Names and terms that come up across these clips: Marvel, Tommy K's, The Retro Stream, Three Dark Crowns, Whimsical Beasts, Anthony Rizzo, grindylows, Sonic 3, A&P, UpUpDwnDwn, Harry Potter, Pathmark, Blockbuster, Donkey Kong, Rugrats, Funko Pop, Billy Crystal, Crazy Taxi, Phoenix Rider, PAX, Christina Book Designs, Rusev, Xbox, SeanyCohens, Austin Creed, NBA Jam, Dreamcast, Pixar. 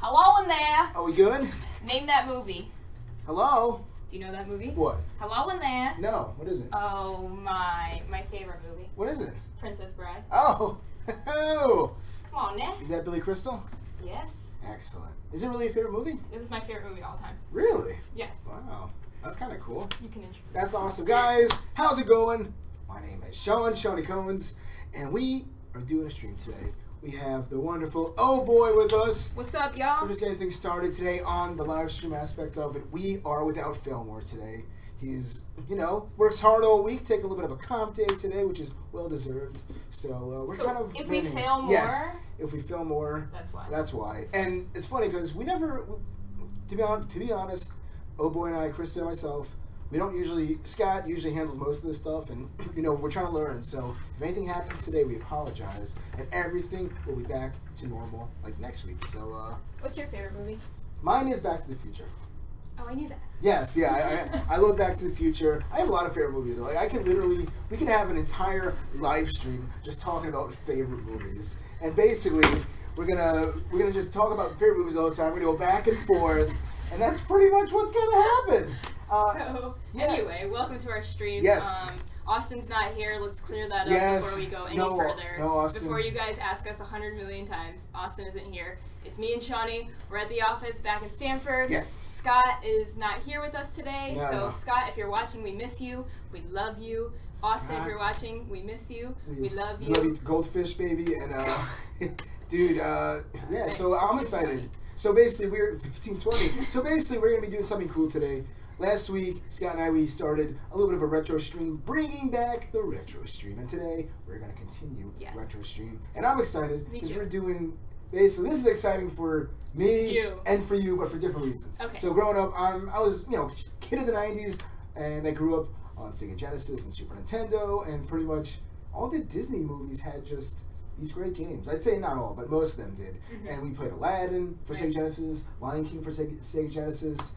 Hello in there. Are we good? Name that movie. Hello? Do you know that movie? What? Hello in there. No, what is it? Oh, my favorite movie. What is it? Princess Bride. Oh. Come on, Nick. Is that Billy Crystal? Yes. Excellent. Is it really your favorite movie? It is my favorite movie of all time. Really? Yes. Wow. That's kind of cool. You can introduce. That's awesome. Guys, how's it going? My name is Sean, SeanyCohens, and we are doing a stream today. We have the wonderful Oh Boy with us. What's up, y'all? We're just getting things started today on the live stream aspect of it. We are without Failmore today. He's, you know, works hard all week, taking a little bit of a comp day today, which is well-deserved. So we're so kind of... if we fail more... Yes, if we fail more... That's why. That's why. And it's funny because we never... To be honest, Oh Boy and I, Krista and myself, we don't usually... Scott usually handles most of this stuff, and, you know, we're trying to learn. So if anything happens today, we apologize, and everything will be back to normal, like, next week. So, what's your favorite movie? Mine is Back to the Future. Oh, I knew that. Yes, yeah, I love Back to the Future. I have a lot of favorite movies. Like, I can literally, we can have an entire live stream just talking about favorite movies. And basically, we're gonna just talk about favorite movies all the time. We're gonna go back and forth, and that's pretty much what's gonna happen. Anyway, welcome to our stream. Yes. Austin's not here. Let's clear that up before we go any further. No, Austin. Before you guys ask us 100 million times, Austin isn't here. It's me and Shawnee. We're at the office back in Stanford. Yes. Scott is not here with us today. No, so, no. Scott, if you're watching, we miss you. We love you. Austin, Scott, if you're watching, we miss you. We love you. Love you, goldfish, baby. And, dude, yeah, so I'm excited. So, basically, we're 1520. So, basically, we're going to be doing something cool today. Last week, Scott and I, we started a little bit of a retro stream, bringing back the retro stream. And today, we're going to continue retro stream. And I'm excited because we're doing... Basically, this is exciting for me and for you, but for different reasons. Okay. So growing up, I was, you know, kid of the 90s, and I grew up on Sega Genesis and Super Nintendo, and pretty much all the Disney movies had just these great games. I'd say not all, but most of them did. Mm-hmm. And we played Aladdin for Sega Genesis, Lion King for Sega Genesis,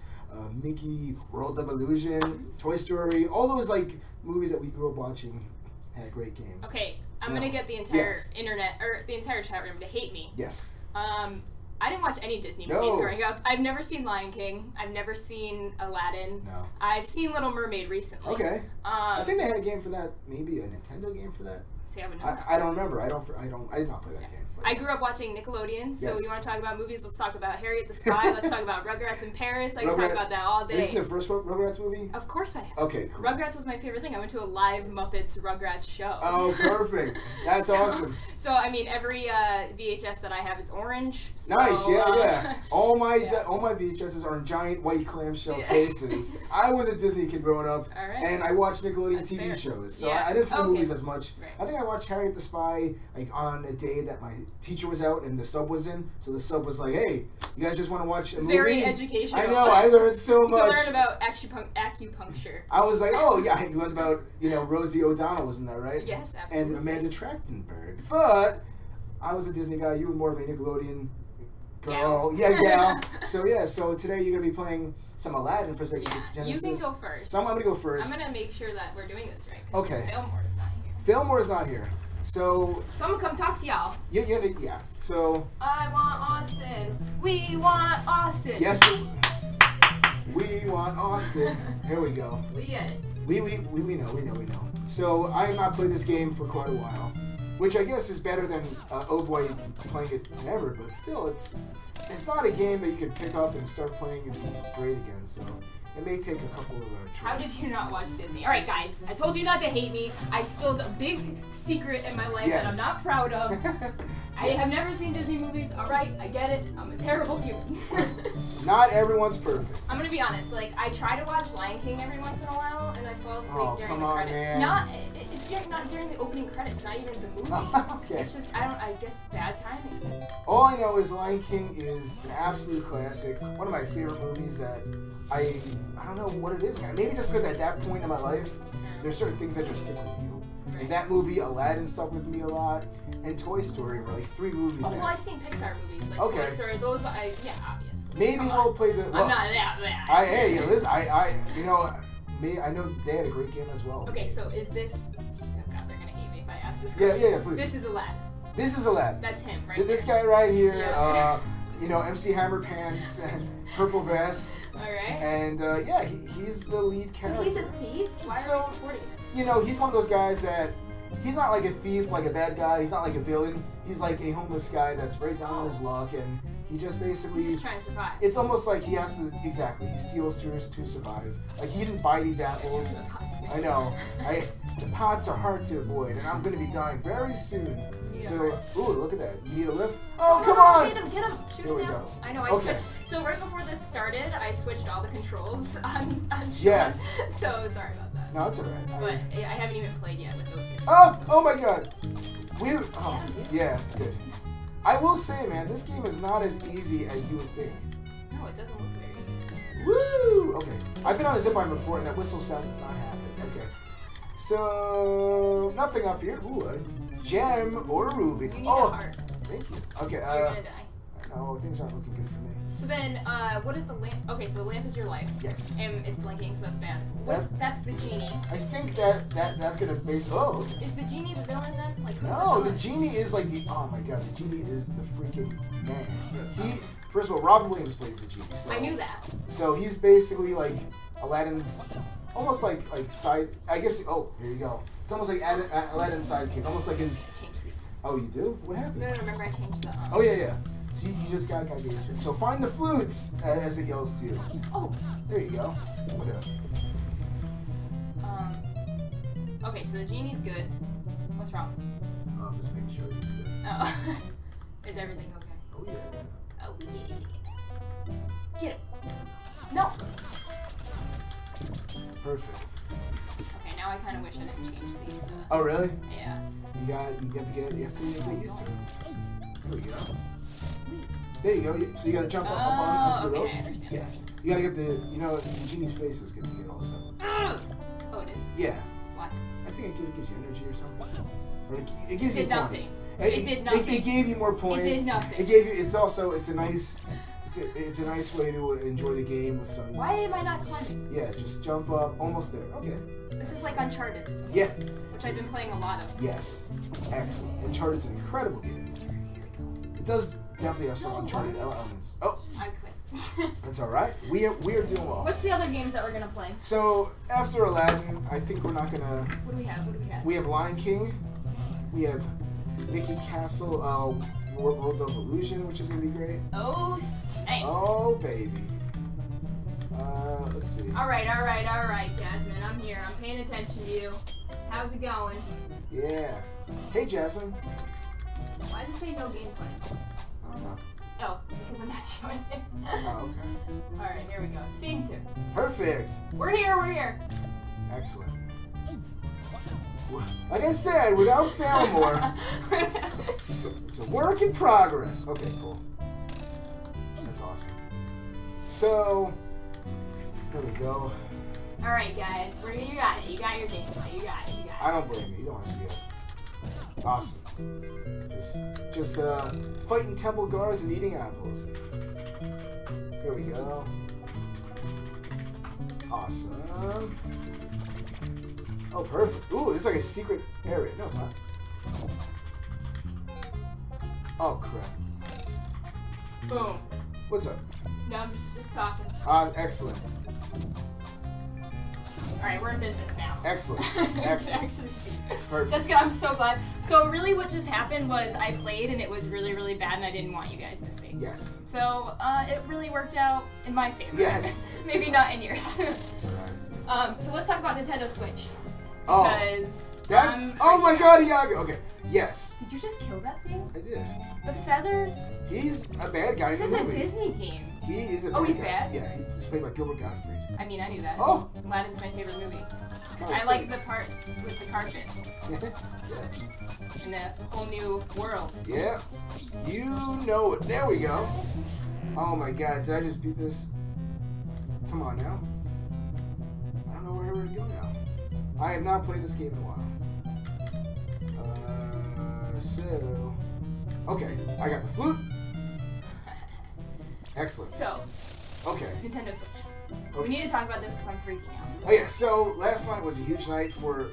Mickey, World of Illusion, Toy Story, all those, like, movies that we grew up watching had great games. Okay. I'm going to get the entire internet, or the entire chat room to hate me. Yes. I didn't watch any Disney movies growing up. I've never seen Lion King. I've never seen Aladdin. No. I've seen Little Mermaid recently. Okay. I think they had a game for that, maybe a Nintendo game for that. See, I would know. I don't remember. I did not play that game. I grew up watching Nickelodeon, so you want to talk about movies, let's talk about Harriet the Spy, let's talk about Rugrats in Paris, I can talk about that all day. Have you seen the first Rugrats movie? Of course I have. Okay, cool. Rugrats was my favorite thing. I went to a live Muppets Rugrats show. Oh, perfect. That's awesome. So, I mean, every VHS that I have is orange. So, nice, yeah. All my VHSs are in giant white clamshell cases. I was a Disney kid growing up, and I watched Nickelodeon TV shows, so I didn't see movies as much. Right. I think I watched Harriet the Spy like on a day that my teacher was out and the sub was in, so the sub was like, "Hey, you guys just want to watch a movie?" Very educational. I know. I learned so much. You learned about acupuncture. I was like, "Oh yeah," I learned about, you know, Rosie O'Donnell, wasn't that right? Yes, absolutely. And Amanda Trachtenberg. But I was a Disney guy. You were more of a Nickelodeon girl. Gal. So today you're gonna be playing some Aladdin for a second. Yeah, you can go first. So I'm gonna go first. I'm gonna make sure that we're doing this right. Okay. Failmore's not here. Failmore's not here. So I'm gonna come talk to y'all. Yeah. So I want Austin. We want Austin. Yes. We want Austin. Here we go. We get it. We know. So I have not played this game for quite a while, which I guess is better than Oh Boy playing it never. But still, it's not a game that you could pick up and start playing and be great again. So. It may take a couple of trips. How did you not watch Disney? All right, guys, I told you not to hate me. I spilled a big secret in my life that I'm not proud of. I have never seen Disney movies. All right, I get it. I'm a terrible human. Not everyone's perfect. I'm going to be honest. Like, I try to watch Lion King every once in a while, and I fall asleep during the credits. Man. Not during the opening credits, not even the movie. It's just, I guess, bad timing. All I know is Lion King is an absolute classic. One of my favorite movies that... I don't know what it is, man. Maybe just because at that point in my life, there's certain things that just stick with you. Right. And that movie, Aladdin, stuck with me a lot. And Toy Story were like three movies. Oh, well, I've seen Pixar movies. Like Toy Story, those, obviously. Maybe we'll play the... Well, I'm not that. Hey, listen, I know they had a great game as well. Okay, so is this... Oh, God, they're going to hate me if I ask this question. Yeah, please. This is Aladdin. That's him, right? This guy right here. you know, MC Hammer pants and purple vest. All right. And yeah, he's the lead character. So he's a thief? Why are we supporting this? You know, he's one of those guys that he's not like a thief, like a bad guy. He's not like a villain. He's like a homeless guy that's right down on his luck, and he just basically... he's just trying to survive. It's almost like he has to... exactly. He steals to survive. Like, he didn't buy these apples. I know. The pots are hard to avoid, and I'm going to be dying very soon. So, ooh, look at that. You need a lift? Oh, come on! Get him, get him! Shoot him down. I know, I switched. So right before this started, I switched all the controls on yes. So, sorry about that. No, it's alright. But I haven't even played yet with those games. Oh, so. Oh my god! We, oh, yeah, good. I will say, man, this game is not as easy as you would think. No, it doesn't look very easy. Woo! Okay. I've been on a zipline before, and that whistle sound does not happen. Okay. So, nothing up here. Ooh, a gem or a ruby. You need a heart. Thank you. Okay, you're gonna die. No, things aren't looking good for me. So then, what is the lamp? Okay, so the lamp is your life. Yes. And it's blinking, so that's bad. That's the genie. I think that's gonna base. Oh. Okay. Is the genie the villain then? Like who's no, the genie is like the. Oh my god, the genie is the freaking man. He first of all, Robin Williams plays the genie. So, I knew that. So he's basically like Aladdin's, almost like side. I guess. Oh, here you go. It's almost like Aladdin's sidekick. Almost like his. I changed these. Oh, you do? What happened? No, remember I changed the. Oh yeah, yeah. So you just gotta get used to it. So find the flutes as it yells to you. Oh, there you go. What up? Okay, so the genie's good. What's wrong? I'm just making sure he's good. Oh, is everything okay? Oh yeah. Oh yeah. Get him. No. Perfect. Okay, now I kind of wish I didn't change these. Oh really? Yeah. You have to get used to it. There we go. There you go. So you gotta jump up onto the rope. I understand. Yes. You gotta get the, you know, the genie's face is good to get also. Oh, it is? Yeah. Why? I think it gives you energy or something. Or it gives you points. It did nothing. It gave you more points. It did nothing. It gave you, it's also, it's a nice, it's a nice way to enjoy the game with some. Why am I not climbing? Yeah, just jump up. Almost there. Okay. This is like Uncharted. Yeah. Which I've been playing a lot of. Yes. Excellent. Uncharted's an incredible game. It does definitely have some Uncharted elements. Oh, I quit. That's all right. We are doing well. What's the other games that we're gonna play? So after Aladdin, I think we're not gonna. What do we have? What do we have? We have Lion King. We have Mickey Castle. World of Illusion, which is gonna be great. Oh snap! Oh baby. Let's see. All right, Jasmine. I'm here. I'm paying attention to you. How's it going? Yeah. Hey, Jasmine. Why does it say no gameplay? I don't know. Oh, because I'm not showing it. Oh, okay. Alright, here we go. Scene 2. Perfect! We're here! Excellent. Like I said, without Failmore, it's a work in progress. Okay, cool. That's awesome. So, here we go. Alright, guys. You got it. You got your gameplay. You got it. I don't blame you. You don't want to see us. Awesome. Just fighting temple guards and eating apples. Here we go. Awesome. Oh, perfect. Ooh, this is like a secret area. No, it's not. Oh, crap. Boom. What's up? No, I'm just talking. Excellent. All right, we're in business now. Excellent. Perfect. That's good. I'm so glad. So really what just happened was I played and it was really, really bad and I didn't want you guys to see. Yes. So it really worked out in my favor. Yes. Maybe not in yours. It's all right. So let's talk about Nintendo Switch. Oh. Because oh my god, Iago. Okay. Yes. Did you just kill that thing? I did. The feathers. He's a bad guy. This is a Disney game. He is a bad guy. Oh, he's bad? Yeah, he's played by Gilbert Gottfried. I mean, I knew that. Oh! Aladdin's my favorite movie. I like the part with the carpet. Yeah. In a whole new world. Yeah. You know it. There we go. Oh my god, did I just beat this? Come on now. I don't know where we're going now. I have not played this game in a while. So... okay, I got the flute. Excellent. So, okay. Nintendo Switch. Okay. We need to talk about this because I'm freaking out. Oh yeah. So last night was a huge night for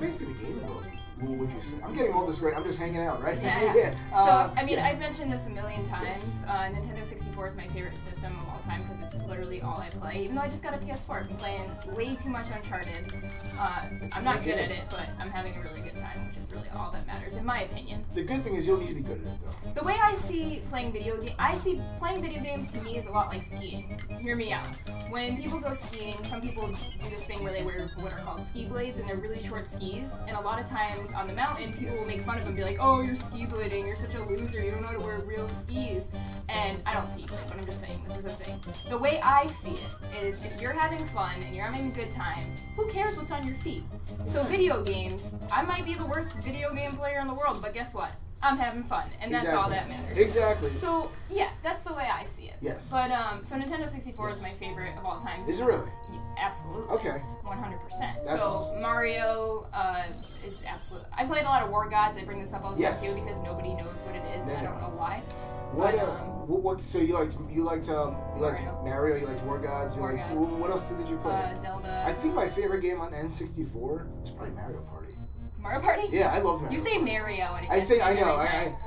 basically the gaming world. Who would you say? I'm getting all this right. I'm just hanging out, right? Yeah. Yeah. So, I mean, I've mentioned this a million times. Yes. Nintendo 64 is my favorite system of all time because it's literally all I play. Even though I just got a PS4, I've been playing way too much Uncharted. I'm not good at it, but I'm having a really good time, which is really all that matters, in my opinion. The good thing is you don't need to be good at it, though. The way I see playing video games, to me is a lot like skiing. Hear me out. When people go skiing, some people do this thing where they wear what are called ski blades, and they're really short skis, and a lot of times on the mountain, people will make fun of them, be like, "Oh, you're ski blading, you're such a loser, you don't know how to wear real skis." And I don't ski blade, but I'm just saying this is a thing. The way I see it is if you're having fun and you're having a good time, who cares what's on your feet? So video games, I might be the worst video game player in the world, but guess what? I'm having fun, and that's all that matters. Exactly. So, yeah, that's the way I see it. Yes. But, so Nintendo 64 is my favorite of all time. Is it really? Yeah, absolutely. Okay. 100%. That's awesome. Mario is absolute. I played a lot of War Gods. I bring this up all the time, too, because nobody knows what it is, and I don't know why. So you liked Mario, you liked War Gods, what else did you play? Zelda. I think my favorite game on N64 was probably Mario Party. Mario Party? Yeah, I love Mario. You say Mario and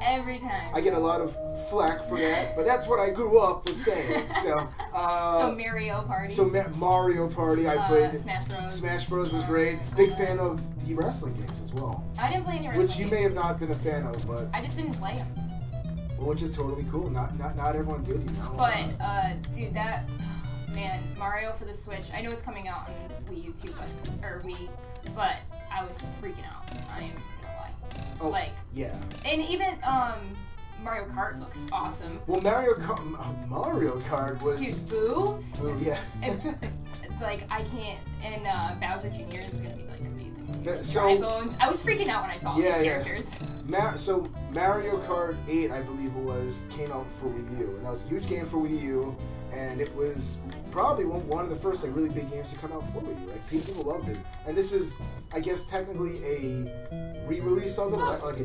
every time. I get a lot of flack for that, but that's what I grew up with saying. So Mario Party. So Mario Party, I played. Smash Bros. Smash Bros was great. Big fan of the wrestling games as well. I didn't play any wrestling games. Which you may have not been a fan of, but I just didn't play them. Which is totally cool. Not everyone did, you know. But dude, that Mario for the Switch. I know it's coming out on Wii U too, but I was freaking out. I ain't gonna lie. Oh, like, yeah. And even Mario Kart looks awesome. Well, Mario Kart was. Dude, Boo, yeah. I can't. And Bowser Jr. is gonna be like amazing. I was freaking out when I saw these characters. So Mario Kart 8, I believe it was, came out for Wii U, and that was a huge game for Wii U, and it was probably one of the first really big games to come out for Wii U. Like, people loved it, and this is, I guess, technically a re-release of it, like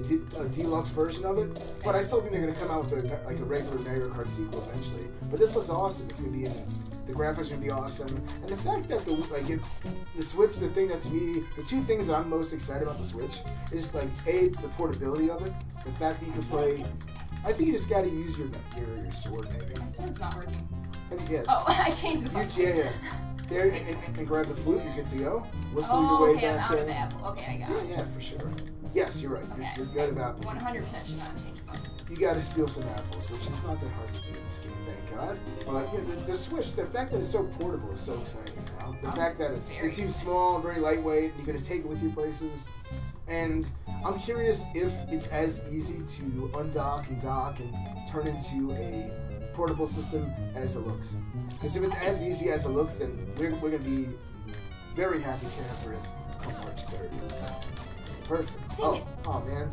a deluxe version of it. But I still think they're gonna come out with a regular Mario Kart sequel eventually. but this looks awesome. It's gonna be the graphics are gonna be awesome, and the fact that the Switch, the thing that to me, the two things that I'm most excited about the Switch is A, the portability of it, the fact that you can play. I think you just gotta use your sword maybe. My sword's not working. Oh, I changed the button. There and grab the flute. You're good to go. Whistle your way back. I'm out of Apple. Okay, I got it. Yeah, for sure. Yes, you're right. Okay. You're out of Apples. 100% should not change buttons. You gotta steal some apples, which is not that hard to do in this game, thank God. But yeah, the Switch, the fact that it's so portable is so exciting. You know? The fact that it seems small, very lightweight, and you can just take it with you places. And I'm curious if it's as easy to undock and dock and turn into a portable system as it looks. Because if it's as easy as it looks, then we're gonna be very happy campers come March 3rd. Perfect. Oh man.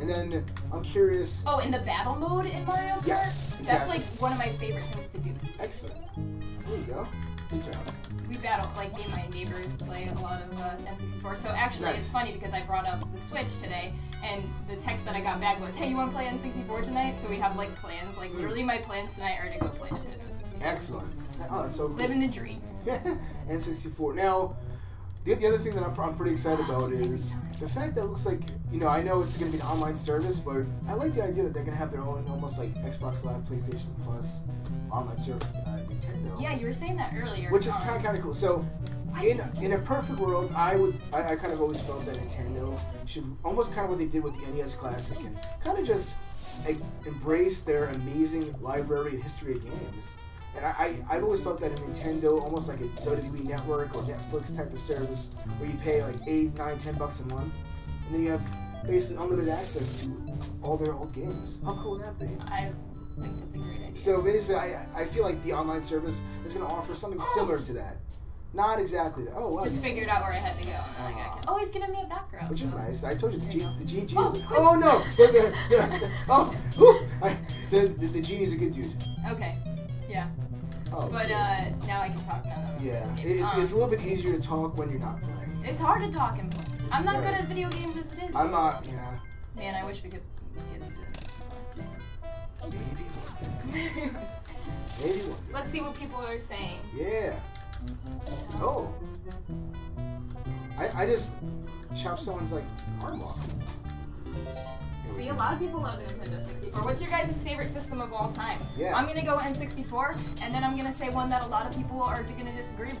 And then I'm curious. Oh, in the battle mode in Mario Kart? Yes, exactly. That's one of my favorite things to do. Excellent. There you go. Good job. We battle, me and my neighbors play a lot of N64. So actually, it's funny because I brought up the Switch today, and the text that I got back was, "Hey, you want to play N64 tonight?" So we have plans. Literally, my plans tonight are to go play Nintendo 64. Excellent. Oh, that's so cool. Living the dream. N64. Now, the other thing that I'm pretty excited about is the fact that it looks like, I know it's going to be an online service, but I like the idea that they're going to have their own almost Xbox Live, PlayStation Plus online service, Nintendo. Yeah, you were saying that earlier. Which is kind of cool. So in a perfect world, I kind of always felt that Nintendo should almost kind of what they did with the NES Classic and kind of just embrace their amazing library and history of games. And I've always thought that a Nintendo, almost like a WWE Network or Netflix type of service, where you pay $8, $9, $10 a month, and then you have basically unlimited access to all their old games. How cool would that be? I think that's a great idea. So basically, I feel like the online service is going to offer something similar to that. Not exactly that. Oh, wow. Just figured out where I had to go. And I got he's giving me a background. Which is nice. I told you, the GG's. Oh, no! The genie's a good dude. Okay. Yeah. Oh, but now I can talk now. Yeah, it's a little bit easier to talk when you're not playing. It's hard to talk and play. I'm not good at video games as it is. I'm not, yeah. Man, I wish we could get into this. Maybe one day. Maybe one day. Let's see what people are saying. Yeah. Oh. I just chop someone's like arm off. See, a lot of people love the Nintendo 64. What's your guys' favorite system of all time? Yeah. I'm gonna go N64, and then I'm gonna say one that a lot of people are gonna disagree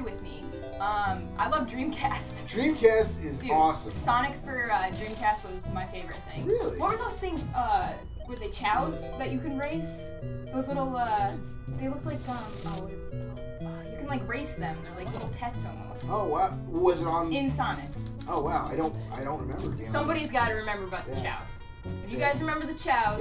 with me. I love Dreamcast. Dreamcast is awesome. Sonic for Dreamcast was my favorite thing. Really? What were those things? Were they chows that you can race? Those little, they looked like, you can like race them. They're like little pets almost. Oh wow! Was it on? In Sonic. Oh wow! I don't remember. Somebody's got to remember about the chows. If you guys remember the chows,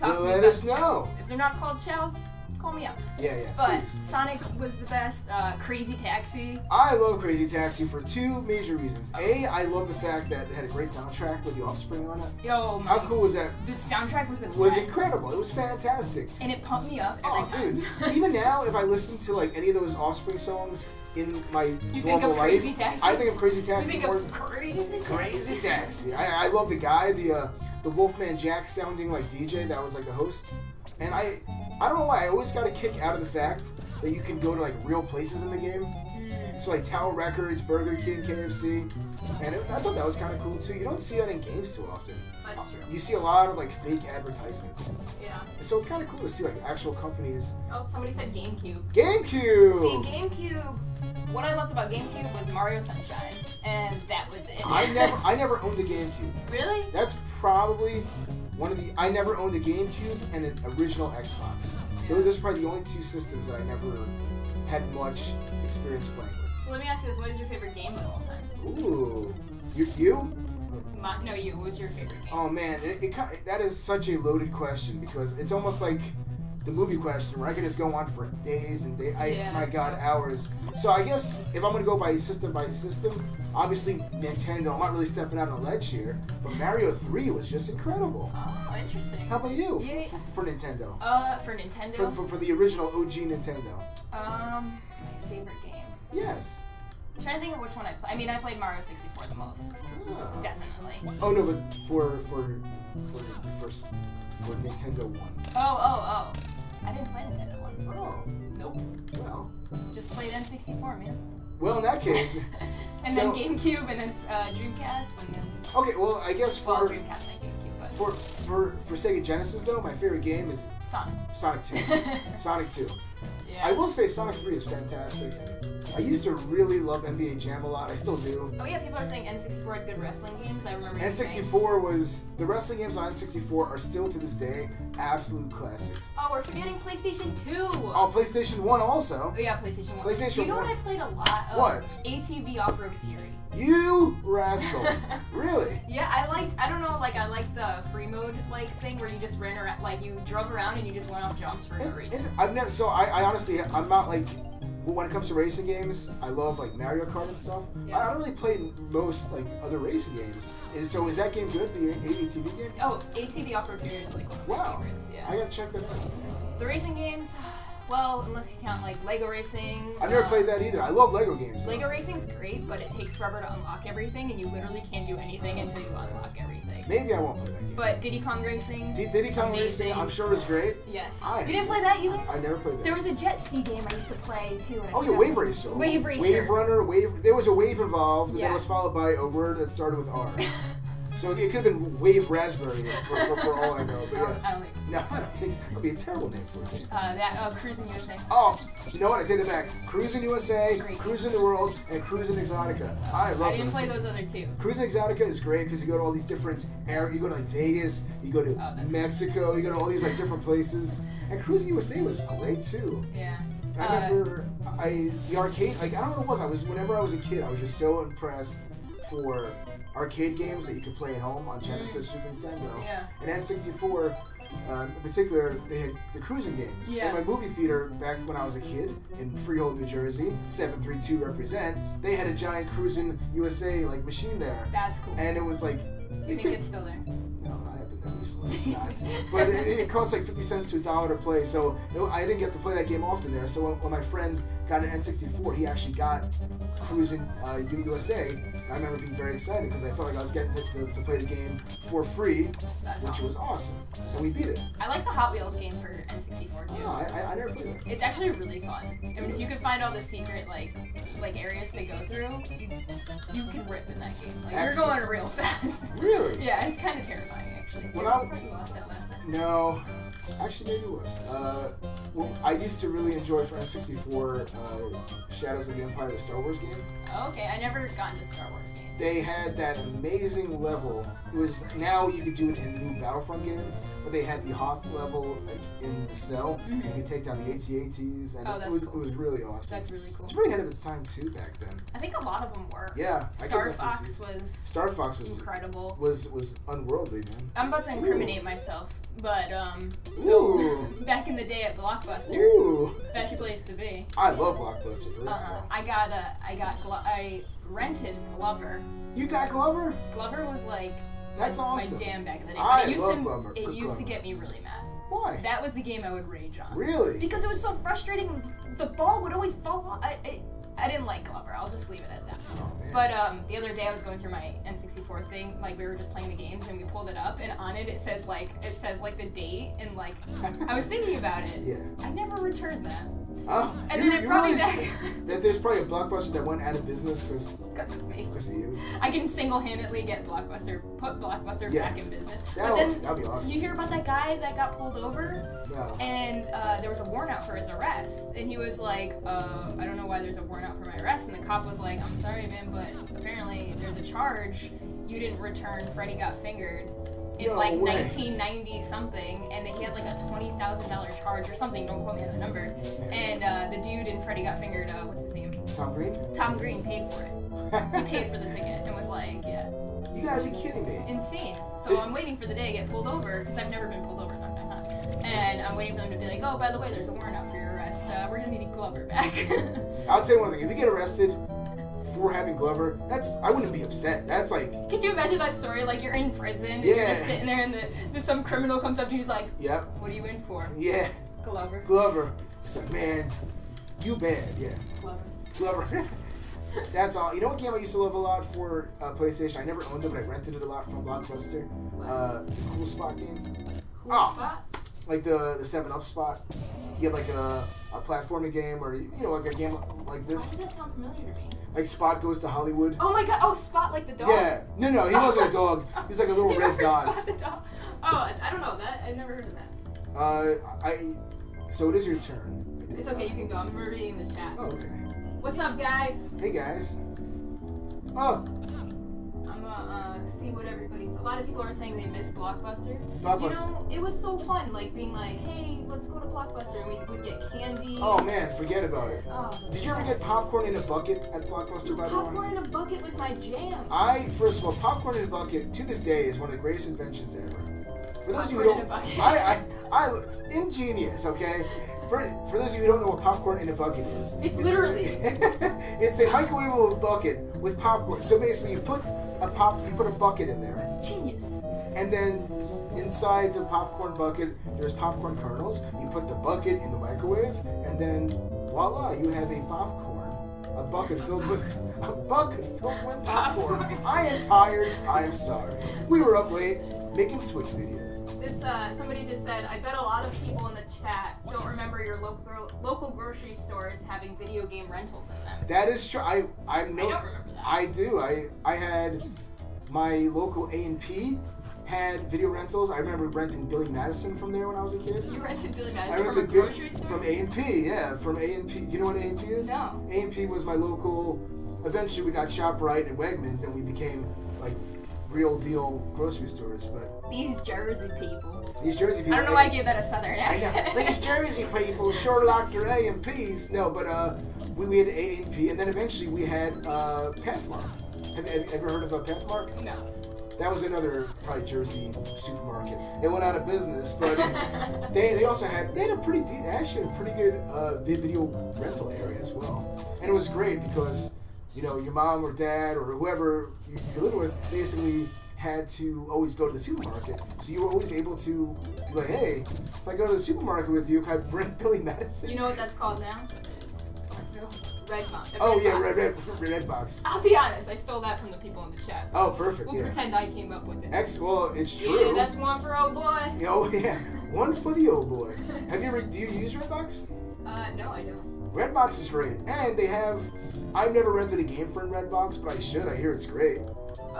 let us know. If they're not called chows, call me up. Yeah. But please. Sonic was the best. Crazy Taxi. I love Crazy Taxi for two major reasons. Okay. A, I love the fact that it had a great soundtrack with the Offspring on it. Yo, man. How cool was that? The soundtrack was the best. It was incredible. It was fantastic. And it pumped me up every time. Dude. Even now, if I listen to like any of those Offspring songs in my normal life, I think of Crazy Taxi. You think of Crazy Taxi? Crazy Taxi. I love the guy, the Wolfman Jack sounding like DJ that was like the host. And I don't know why, I always got a kick out of the fact that you can go to like real places in the game. So like Tower Records, Burger King, KFC, and I thought that was kind of cool too. You don't see that in games too often. That's true. You see a lot of like fake advertisements. Yeah. So it's kind of cool to see like actual companies. Oh, somebody said GameCube. GameCube! See, GameCube. What I loved about GameCube was Mario Sunshine, and that was it. I never owned a GameCube. Really? That's probably one of the. I never owned a GameCube and an original Xbox. Those are probably the only two systems that I never had much experience playing with. So let me ask you this: what is your favorite game of all time? Ooh, you? No, you. What was your favorite game? Oh man, that is such a loaded question because it's almost like the movie question where I could just go on for days and days, hours. So I guess if I'm gonna go by system, obviously Nintendo, I'm not really stepping out on a ledge here, but Mario 3 was just incredible. Oh, interesting. How about you? For Nintendo? For Nintendo? For the original OG Nintendo. My favorite game. Yes. I'm trying to think of which one I played. I mean, I played Mario 64 the most. Oh. Definitely. Oh no, but for the first, for Nintendo 1. Oh. I didn't play Nintendo 1. Oh. Nope. Well. Just played N64, man. Well, in that case. And so, then GameCube, and then Dreamcast, and then. Okay, well, I guess for. Well, Dreamcast, not GameCube, but. For Sega Genesis, though, my favorite game is. Sonic 2. Sonic 2. Yeah. I will say Sonic 3 is fantastic. I used to really love NBA Jam a lot. I still do. Oh yeah, people are saying N64 had good wrestling games. I remember N64 was... The wrestling games on N64 are still to this day absolute classics. Oh, we're forgetting PlayStation 2! Oh, PlayStation 1 also. Oh yeah, PlayStation 1. PlayStation 1. You know what I played a lot of? What? ATV Off-Road Theory. You rascal. Really? Yeah, I liked the free mode thing where you just ran around, you drove around and you just went off jumps for no reason. I honestly, I'm not like... When it comes to racing games, I love like Mario Kart and stuff. Yeah. I don't really play most like other racing games. So is that game good? The ATV game? Oh, ATV Off-Road Theory is like one of my favorites. Yeah. I gotta check that out. The racing games, well, unless you count like Lego racing. I've never played that either. I love Lego games. Though. Lego racing's great, but it takes forever to unlock everything, and you literally can't do anything until you unlock everything. Maybe I won't play that game. But Diddy Kong Racing. Diddy Kong Racing, I'm sure is great. Yes. You didn't play that either? I never played that. There was a jet ski game I used to play too. Oh yeah, Wave Racer. Wave Racer. Wave Runner. Wave. There was a wave involved, and then it was followed by a word that started with R. So it could have been Wave Raspberry for all I know. But yeah. I don't think. No, I don't think so. That would be a terrible name for it. Cruising USA. Oh, you know what? I take that back. Cruising USA, Cruising the World, and Cruising Exotica. I love. I didn't play those other two. Cruising Exotica is great because you go to all these different areas. You go to like Vegas, you go to Mexico, you go to all these like different places. And Cruising USA was great too. Yeah. And I remember the arcade. Like I don't know what it was. Whenever I was a kid, I was just so impressed for arcade games that you could play at home on Genesis, Super Nintendo, and N64 in particular. They had the cruising games. Yeah. In my movie theater back when I was a kid in Freehold, New Jersey, 732 represent. They had a giant Cruising USA machine there. That's cool. And it was like. Do you think it's still there? No, I haven't been there recently. It's not. But it cost like 50 cents to $1 to play, so I didn't get to play that game often there. So when my friend got an N64, he actually got Cruising USA. I remember being very excited because I felt like I was getting to play the game for free, which was awesome. and we beat it. I like the Hot Wheels game for N64 too. Oh, I never played that. It's actually really fun. I mean, if you could find all the secret like areas to go through, you can rip in that game. Like, excellent. You're going real fast. Really? Yeah, it's kind of terrifying actually. Well, I probably lost that last time. No. Actually, maybe it was. Well, I used to really enjoy for N64 Shadows of the Empire, the Star Wars game. Oh, okay, I never got into Star Wars games. They had that amazing level. It was, now you could do it in the new Battlefront game, but they had the Hoth level like in the snow. Mm-hmm. You could take down the AT-ATs, and it was really awesome. That's really cool. It was really ahead of its time too back then. I think a lot of them were. Yeah, Star Fox was incredible. Was unworldly, man. I'm about to incriminate myself. But, so, back in the day at Blockbuster, best place to be. I love Blockbuster, first of all. I rented Glover. You got Glover? Glover was, like, that's awesome. My jam back in the day. It used to get me really mad. Why? That was the game I would rage on. Really? Because it was so frustrating. The ball would always fall off. I didn't like Glover. I'll just leave it at that. Oh, man. But the other day I was going through my N64 thing, like we were just playing the games, and we pulled it up, and on it it says like the date, and like I was thinking about it. Yeah. I never returned that. Oh. And then it probably that there's probably a Blockbuster that went out of business because of me. Because of you. I can single-handedly get Blockbuster, put Blockbuster back in business. That'd be awesome. You hear about that guy that got pulled over? No. And there was a warrant out for his arrest, and he was like, I don't know why there's a warrant out for my arrest, and the cop was like, I'm sorry, man, but apparently there's a charge. You didn't return. Freddie got fingered. In 1990 something, and he had like a $20,000 charge or something. Don't quote me on the number. And the dude in Freddy Got Fingered, what's his name? Tom Green. Tom Green paid for it. He paid for the ticket and was like, yeah. You gotta be kidding me. Insane. So I'm waiting for the day I get pulled over because I've never been pulled over. And I'm waiting for them to be like, oh, by the way, there's a warrant out for your arrest. We're gonna need Glover back. I'll tell you one thing. If you get arrested for having Glover, I wouldn't be upset. That's like, could you imagine that story? Like, you're in prison, and you're just sitting there, and some criminal comes up to you, he's like, "Yep, what are you in for?" Yeah, Glover. Glover. It's like, man, you bad. Yeah. Glover. Glover. That's all. You know what game I used to love a lot for PlayStation? I never owned it, but I rented it a lot from Blockbuster. The Cool Spot game. Cool Spot. Like the 7-Up spot. You get like a platforming game, or you know, like a game like this. Why does that sound familiar to me? Like Spot Goes to Hollywood. Oh my god! Oh, Spot like the dog. Yeah. No, he wasn't a dog. He was like a little red dot. Spot the dog. Oh, I don't know that. I've never heard of that. So it is your turn. It's okay. You can go. I'm reading the chat. Okay. What's up, guys? Hey, guys. Oh. I'm gonna see what everybody's. A lot of people are saying they miss Blockbuster. Blockbuster. You know, it was so fun, like being like, hey, let's go to Blockbuster, and we would get candy. Oh man, forget about it. Oh, did you ever get popcorn in a bucket at Blockbuster? By the way, popcorn in a bucket was my jam. First of all, popcorn in a bucket to this day is one of the greatest inventions ever. For those of you who don't, ingenious, okay. For those of you who don't know what popcorn in a bucket is, it's literally it's a microwavable bucket with popcorn. So basically, you put a bucket in there. Genius. And then inside the popcorn bucket, there's popcorn kernels. You put the bucket in the microwave, and then voila, you have a bucket filled with popcorn. I am tired. I am sorry. We were up late making Switch videos. This somebody just said, I bet a lot of people in the chat don't remember your local grocery stores having video game rentals in them. That is true. I don't remember that. I do. I had my local A&P had video rentals. I remember renting Billy Madison from there when I was a kid. You rented Billy Madison from a grocery store? From A&P, yeah, from A&P. Do you know what A&P is? No. A&P was my local. Eventually we got ShopRite and Wegmans, and we became like real deal grocery stores, but these Jersey people. I don't know why I gave that a southern accent. These Jersey people sure locked their A&Ps. No, but we had A&P, and then eventually we had Pathmark. Have you ever heard of a Pathmark? No. That was another probably Jersey supermarket. They went out of business, but they also had a pretty good video rental area as well, and it was great because, you know, your mom or dad or whoever you're living with basically had to always go to the supermarket. So you were always able to be like, hey, if I go to the supermarket with you, can I bring Billy Madison? You know what that's called now? Blackmail. Redbox. Oh, yeah, Redbox. I'll be honest, I stole that from the people in the chat. Oh, perfect. We'll pretend I came up with it. Well, it's true. Yeah, that's one for Oh Boy. Oh, yeah. One for the Oh Boy. Have you ever, do you use Redbox? No, I don't. Redbox is great. And they have, I've never rented a game from Redbox, but I should. I hear it's great.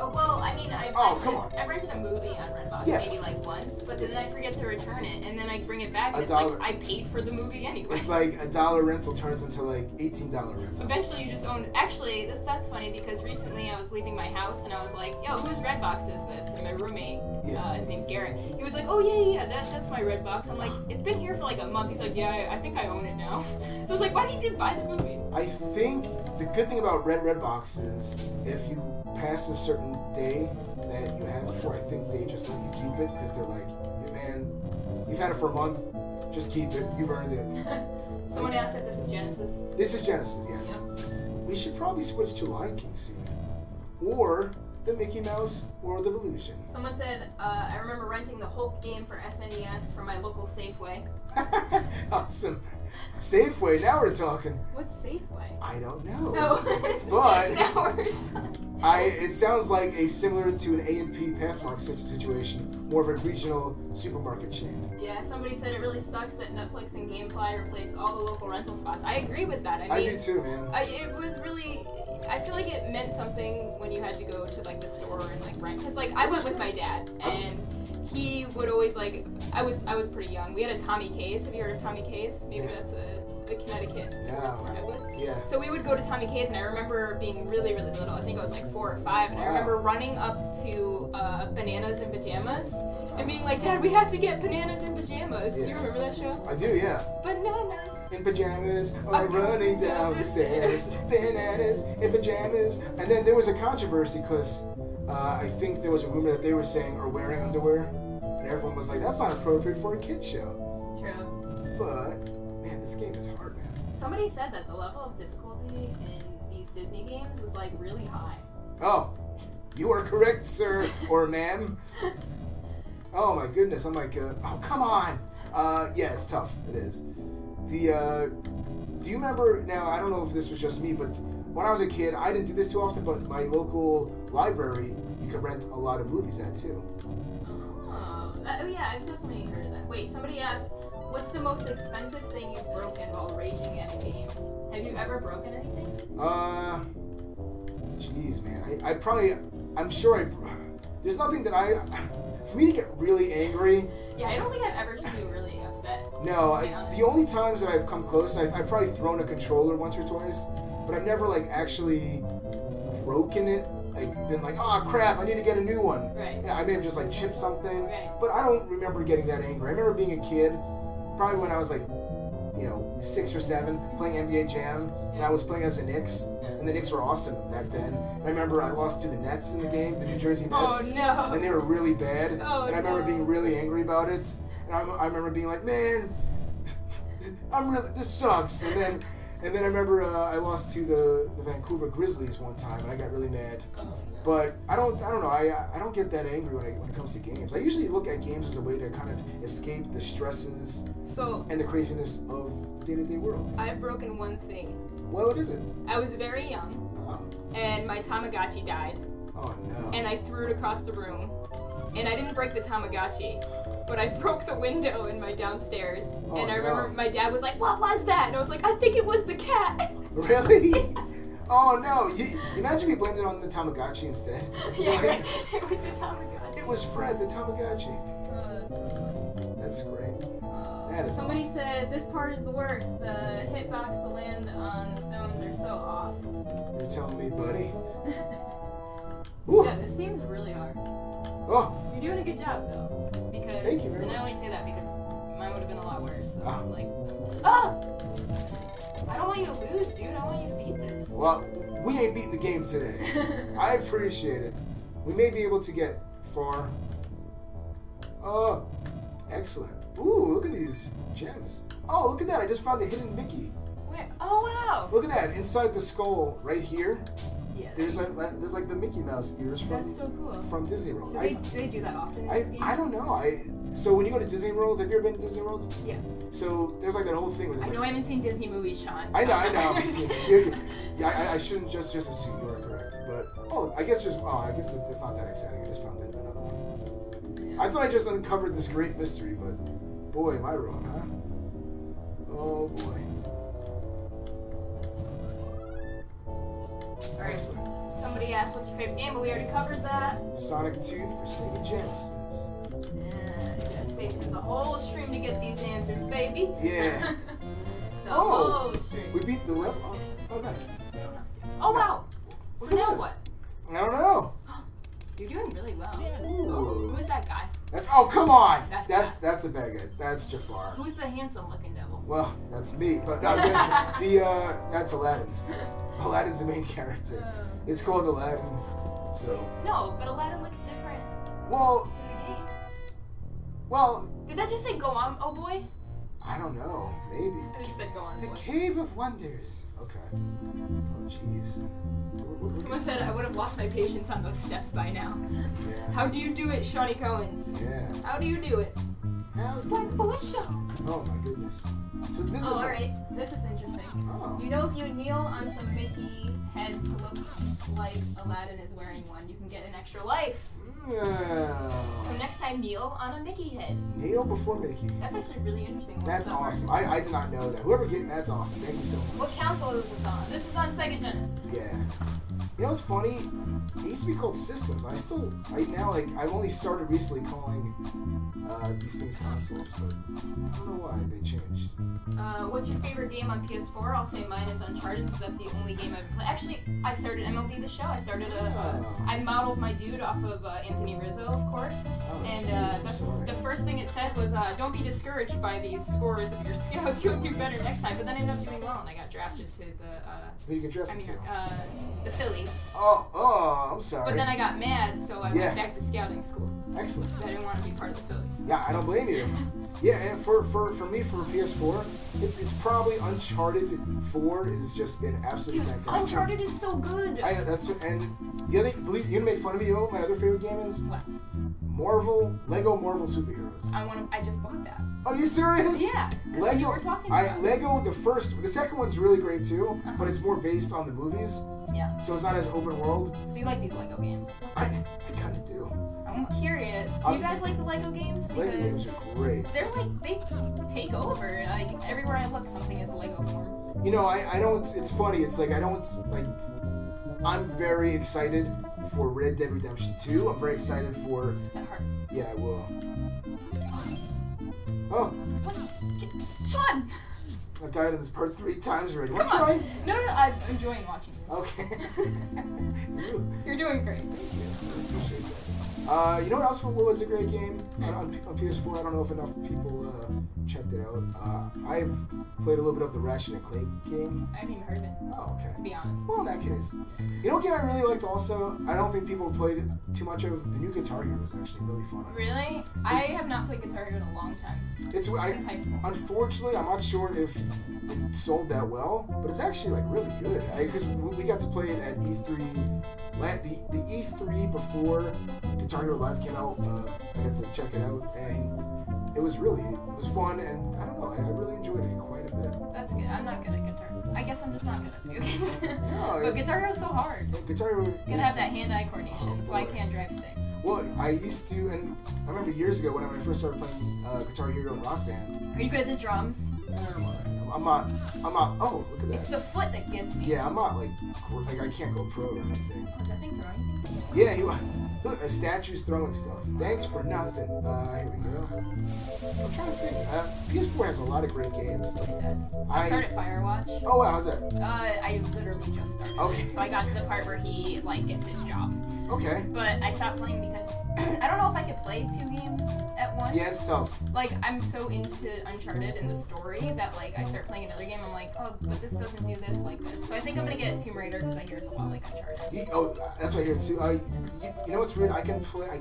Oh, well, I mean, I rented a movie on Redbox maybe like once, but then I forget to return it, and then I bring it back, and it's like, I paid for the movie anyway. It's like $1 rental turns into like $18 rental. Eventually you just own, actually, that's funny, because recently I was leaving my house, and I was like, yo, whose Redbox is this? And my roommate, his name's Garrett, he was like, oh yeah, that's my Redbox. I'm like, it's been here for like a month. He's like, yeah, I think I own it now. So it's like, why didn't you just buy the movie? I think the good thing about Redbox is if you past a certain day that you had before, I think they just let you keep it, because they're like, yeah, man, you've had it for a month, just keep it, you've earned it. Someone asked if this is Genesis. This is Genesis, yes. Yeah. We should probably switch to Lion King soon, or the Mickey Mouse World of Illusion. Someone said, I remember renting the Hulk game for SNES from my local Safeway. Awesome. Safeway, now we're talking. What's Safeway? I don't know. No. But now we're talking. It sounds like a similar to an A&P Pathmark situation, more of a regional supermarket chain. Yeah, somebody said it really sucks that Netflix and GameFly replaced all the local rental spots. I agree with that. I mean, I do too, man. It was really, I feel like it meant something when you had to go to like the store and like rent, because like I went with my dad and he would always like, I was pretty young. We had a Tommy K's. Have you heard of Tommy K's? Maybe that's a Connecticut. No. That's where I was. Yeah. So we would go to Tommy K's, and I remember being really, really little. I think I was like 4 or 5, and I remember running up to Bananas in Pajamas and being like, Dad, we have to get Bananas in Pajamas. Do you remember that show? I do, yeah. Bananas in pajamas are running down the stairs. Bananas in pajamas. And then there was a controversy because I think there was a rumor that they were saying or wearing underwear, and everyone was like, that's not appropriate for a kid show. True. But, man, this game is hard, man. Somebody said that the level of difficulty in these Disney games was, like, really high. Oh, you are correct, sir, or ma'am. Oh, my goodness. I'm like, oh, come on. Yeah, it's tough. It is. Do you remember, now, I don't know if this was just me, but when I was a kid, I didn't do this too often, but my local library, you could rent a lot of movies at, too. Oh, yeah, I've definitely heard of that. Wait, somebody asked, what's the most expensive thing you've broken while raging at a game? Have you ever broken anything? Jeez, man, I probably, I'm sure there's nothing that for me to get really angry. Yeah, I don't think I've ever seen you really upset. No, the only times that I've come close, I've probably thrown a controller once or twice. But I've never, like, actually broken it, like, been like, oh, crap, I need to get a new one. Right. Yeah, I may have just, like, chipped something. Right. But I don't remember getting that angry. I remember being a kid, probably when I was, like, you know, 6 or 7, playing NBA Jam, and I was playing as the Knicks, and the Knicks were awesome back then. And I remember I lost to the Nets in the game, the New Jersey Nets. Oh, no. And they were really bad. Oh, and I remember being really angry about it. And I remember being like, man, this sucks. And then... And then I remember I lost to the Vancouver Grizzlies one time, and I got really mad. Oh, no. But I don't know. I don't get that angry when it comes to games. I usually look at games as a way to kind of escape the stresses and the craziness of the day-to-day world. I've broken one thing. Well, what is it? I was very young, and my Tamagotchi died. Oh no! And I threw it across the room, and I didn't break the Tamagotchi. But I broke the window in my downstairs, and I remember my dad was like, "What was that?" And I was like, "I think it was the cat." Really? Oh no! Imagine we blamed it on the Tamagotchi instead. Yeah, right. It was the Tamagotchi. It was Fred the Tamagotchi. Oh, that's great. That is. Somebody said this part is the worst. The hitbox to land on the stones are so off. You're telling me, buddy. Yeah, this seems really hard. Oh. You're doing a good job though. Because thank you very much. And I only say that because mine would have been a lot worse. So I'm like, I don't want you to lose, dude. I want you to beat this. Well, we ain't beating the game today. I appreciate it. We may be able to get far. Oh, excellent. Ooh, look at these gems. Oh, look at that. I just found the hidden Mickey. Where? Oh, wow. Look at that. Inside the skull right here. Yeah, there's like the Mickey Mouse ears from Disney World. Do they do that often in these games? I don't know. So when you go to Disney World, have you ever been to Disney World? Yeah. So there's like that whole thing with. I know I haven't seen Disney movies, Sean. I know. Yeah, I shouldn't just assume you are correct, but I guess it's not that exciting. I just found another one. Yeah. I thought I just uncovered this great mystery, but boy, am I wrong, huh? Oh boy. All right. Excellent. Somebody asked, "What's your favorite game?" But we already covered that. Sonic 2 for Sega Genesis. For the whole stream to get these answers, baby. Yeah. The whole stream. We beat the level. Oh, nice. We don't have to. Oh, wow. So now what? I don't know. You're doing really well. Ooh. Who's that guy? That's come on. That's a bad guy. That's Jafar. Who's the handsome looking devil? Well, that's me. But no, that's Aladdin. Aladdin's the main character. It's called Aladdin. So. No, but Aladdin looks different. Well. Well... Did that just say go on, oh boy? I don't know. Maybe. I think it said go on, boy. The Cave of Wonders. Okay. Oh, jeez. Someone said I would have lost my patience on those steps by now. Yeah. How do you do it, SeanyCohens? Yeah. How do you do it? Swipe militia. Oh, my goodness. So this is... Oh, alright. This is interesting. Oh. You know if you kneel on some Mickey heads to look like Aladdin is wearing one, you can get an extra life. So next time, kneel on a Mickey head. Kneel before Mickey. That's actually really interesting. That's awesome. I did not know that. Whoever gave that's awesome. Thank you so much. What console is this on? This is on Sega Genesis. Yeah. You know what's funny? It used to be called systems. I still, right now, like, I've only started recently calling these things consoles, but I don't know why they changed. What's your favorite game on PS4? I'll say mine is Uncharted because that's the only game I've played. Actually, I started MLB The Show. I started I modeled my dude off of Anthony Rizzo, of course. Oh, and the first thing it said was, don't be discouraged by these scores of your scouts. You'll do better next time. But then I ended up doing well, and I got drafted to the. Who did you get drafted to? The Phillies. Oh, I'm sorry. But then I got mad, so I went back to scouting school. Excellent. I didn't want to be part of the Phillies. Yeah, I don't blame you. Yeah, and for me, for PS4, it's probably Uncharted 4 has just been absolutely fantastic. Uncharted is so good. And the other you're gonna make fun of me. You know what my other favorite game is? What? Lego Marvel Superheroes. I just bought that. Are you serious? Yeah. That's what you were talking about. Lego the second one's really great too, but it's more based on the movies. Yeah. So it's not as open world. So you like these Lego games? I kind of do. I'm curious. Do you guys like the Lego games? Because Lego games are great. They're like, they take over. Like, everywhere I look, something is Lego form. You know, I don't, it's funny. It's like, I don't, like, I'm very excited for Red Dead Redemption 2. I'm very excited for... That heart. Yeah, I will. Oh. What? Sean! I've died in this part 3 times already. Come on. No, I'm enjoying watching you. Okay. You're doing great. Thank you. I appreciate that. You know what else was a great game? On PS4, I don't know if enough people checked it out. I've played a little bit of the Ratchet and Clank game. I haven't even heard of it. Oh, okay. To be honest. Well, in that case. You know what game I really liked also? I don't think people played too much of. The new Guitar Hero is actually really fun. Really? I have not played Guitar Hero in a long time. Since high school. Unfortunately, I'm not sure if it sold that well, but it's actually like really good. Because we got to play it at E3. The E3 before Guitar Hero Live came out, I got to check it out, and it was fun, and I don't know, I really enjoyed it quite a bit. That's good. I'm not good at guitar. I guess I'm just not good at video games. No, but Guitar Hero's so hard. Guitar Hero. You gotta have that hand-eye coordination. That's why I can't drive stick. Well, I used to, and I remember years ago when I first started playing Guitar Hero and Rock Band. Are you good at the drums? I'm alright. I'm not. Oh, look at that. It's the foot that gets me. Yeah, I'm not like I can't go pro or anything. Is that thing throwing things? Yeah, look, a statue's throwing stuff. Thanks for nothing. Here we go. I'm trying to think. PS4 has a lot of great games. It does. I started Firewatch. Oh wow, how's that? I literally just started. Okay. So I got to the part where he like gets his job. Okay. But I stopped playing because I don't know if I could play 2 games at once. Yeah, it's tough. Like I'm so into Uncharted and the story that like I started playing another game, I'm like, oh, but this doesn't do this like this. So I think I'm gonna get Tomb Raider because I hear it's a lot like Uncharted. That's what I hear too. You know what's weird? I can't play 2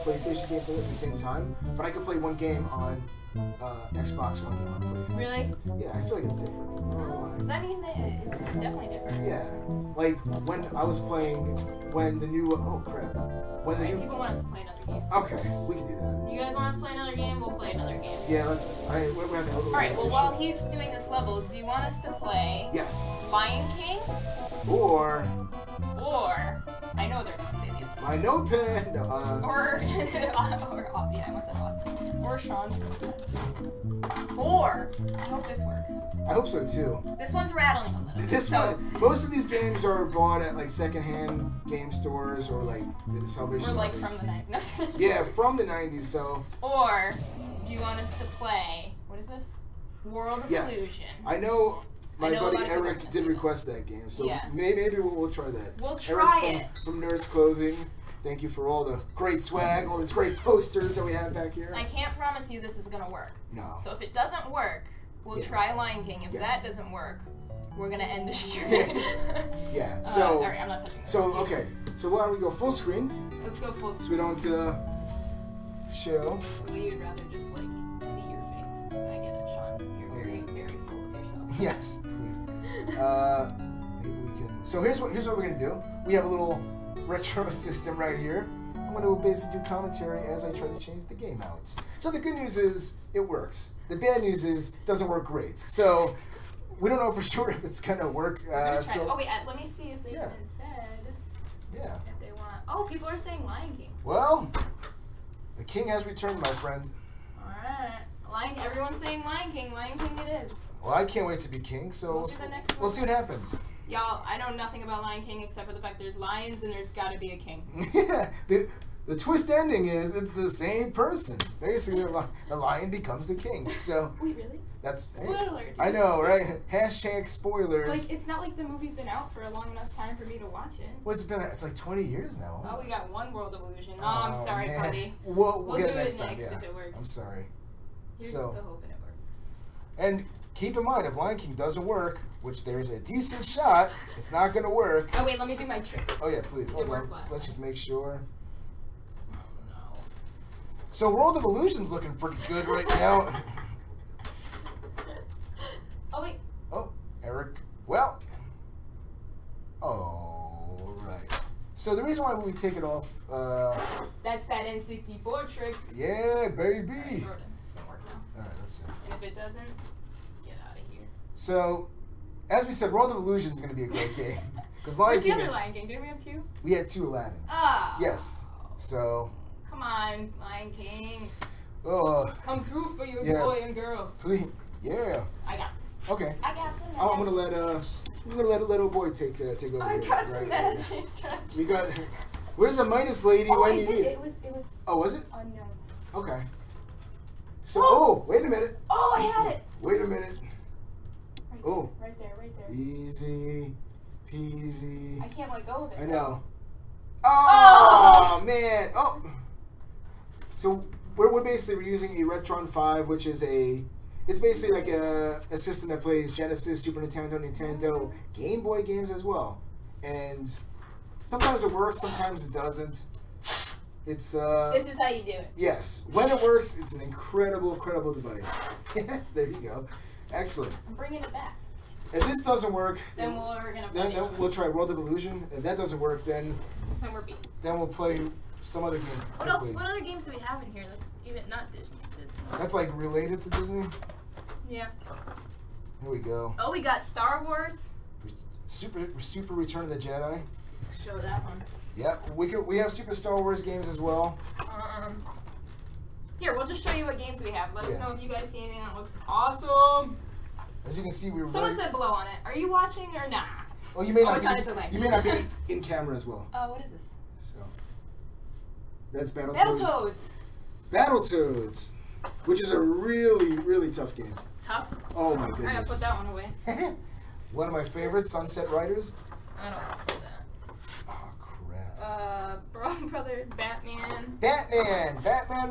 PlayStation games at the same time, but I can play 1 game on Xbox One game on PlayStation. Really? Yeah, I feel like it's different. I don't know why. I mean, it's definitely different. Yeah. Like, when I was playing, when the new, oh crap. When the new, people want us to play another game. Okay, we can do that. You guys want us to play another game? We'll play another game. Yeah, let's, alright, we're having a little Alright, well, while he's doing this level, do you want us to play... Yes. Lion King? Or... I know they're going to say the other one. My notepad! No, yeah, I almost said Austin. Or Sean's notepad. Or, I hope this works. I hope so too. This one's rattling a little. This one, most of these games are bought at like secondhand game stores or like the Salvation. Or like from the 90s. Yeah, from the 90s, so. Or, do you want us to play, what is this? World of Illusion. I know. My buddy Eric did request that game, so yeah. maybe we'll try that. We'll try Eric from Nerds Clothing. Thank you for all the great swag, all these great posters that we have back here. I can't promise you this is going to work. No. So if it doesn't work, we'll try Lion King. If that doesn't work, we're going to end the stream. Yeah. So, all right, I'm not touching this. So, okay. So why don't we go full screen? Let's go full screen. So we don't show. Well, you'd rather just, like, see your face. I get it, Sean. You're very, very full of yourself. Yes. Maybe we can. So here's what we're gonna do. We have a little retro system right here. I'm gonna basically do commentary as I try to change the game out. So the good news is it works. The bad news is it doesn't work great. So we don't know for sure if it's gonna work. Oh wait, let me see if they said. Yeah. If they want. Oh, people are saying Lion King. Well, the king has returned, my friend. All right, everyone's saying Lion King it is. Well, I can't wait to be king, so we'll see what happens. Y'all, I know nothing about Lion King except for the fact there's lions and there's got to be a king. Yeah, the twist ending is it's the same person. Basically, the lion becomes the king. So wait, really? That's spoiler. I know, right? Hashtag spoilers. Like, it's not like the movie's been out for a long enough time for me to watch it. Well, it's like 20 years now. Oh, we got one World Illusion. Oh, I'm sorry, buddy. We'll get it next time, if it works. I'm sorry. Here's the hope and it works. And keep in mind, if Lion King doesn't work, which there's a decent shot, it's not going to work. Oh, wait, let me do my trick. Oh, yeah, please. Hold on. Let's just make sure. Oh, no. So World of Illusion's looking pretty good right now. Oh, wait. Oh, Eric. Well. All right. So the reason why we take it off... That's that N64 trick. Yeah, baby. All right, Jordan, it's going to work now. All right, let's see. And if it doesn't... So, as we said, World of Illusion is going to be a great game. Because Lion King? Didn't we have two? We had two Aladdins. Oh. Yes. So. Come on, Lion King. Come through for your boy and girl. Please. Yeah. I got this. Okay. I got the magic. I'm going to let a little boy take over. I got the magic touch. We got. Where's the Midas lady when you need it? It was. Oh, was it? Oh no. Okay. So. Oh, wait a minute. Oh, I had it. Wait a minute. Oh, right there. Easy peasy. I can't let go of it. I know. Oh, man. Oh. So we're using a Retron 5, which is it's basically like a system that plays Genesis, Super Nintendo, Nintendo, Game Boy games as well. And sometimes it works, sometimes it doesn't. It's this is how you do it. Yes. When it works, it's an incredible device. Yes, there you go. Excellent. I'm bringing it back. If this doesn't work, then we'll try World of Illusion. If that doesn't work, then we're beat. Then we'll play some other game. What other games do we have in here that's even not Disney? That's like related to Disney? Yeah. Here we go. Oh, we got Star Wars. Super Return of the Jedi. Show that one. Yeah, we have Super Star Wars games as well. Here, we'll just show you what games we have. Let us know if you guys see anything that looks awesome. As you can see, we were. Someone said blow on it. Are you watching or nah? Well, you may not. You may not be in camera as well. Oh, what is this? So that's Battletoads. Battletoads, which is a really tough game. Tough. Oh my goodness. I gotta put that one away. One of my favorites, Sunset Riders. I don't want to do that. Oh crap. Braun Brothers, Batman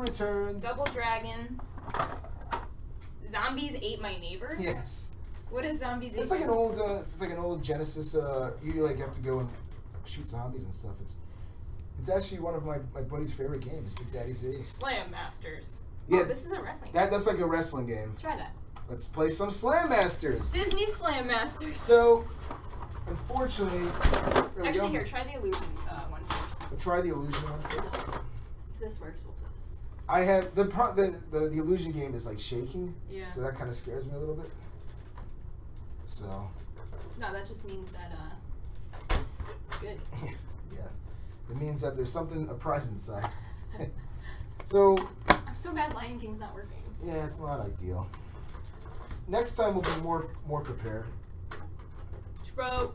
Returns, Double Dragon, Zombies Ate My Neighbors. Yes. What is Zombies Ate? It's like an old, it's like an old Genesis. You like have to go and shoot zombies and stuff. It's actually one of my buddy's favorite games, Big Daddy's A. Slam Masters. Yeah, oh, this isn't wrestling. That's like a wrestling game. Try that. Let's play some Slam Masters. Disney Slam Masters. So, unfortunately, actually, here, try the illusion one first. We'll try the illusion one first. If this works, we'll play this. I have the illusion game is like shaking. Yeah. So that kind of scares me a little bit. So. No, that just means that it's good. Yeah. It means that there's something, a prize inside. So. I'm so bad. Lion King's not working. Yeah, it's not ideal. Next time we'll be more prepared. Bro.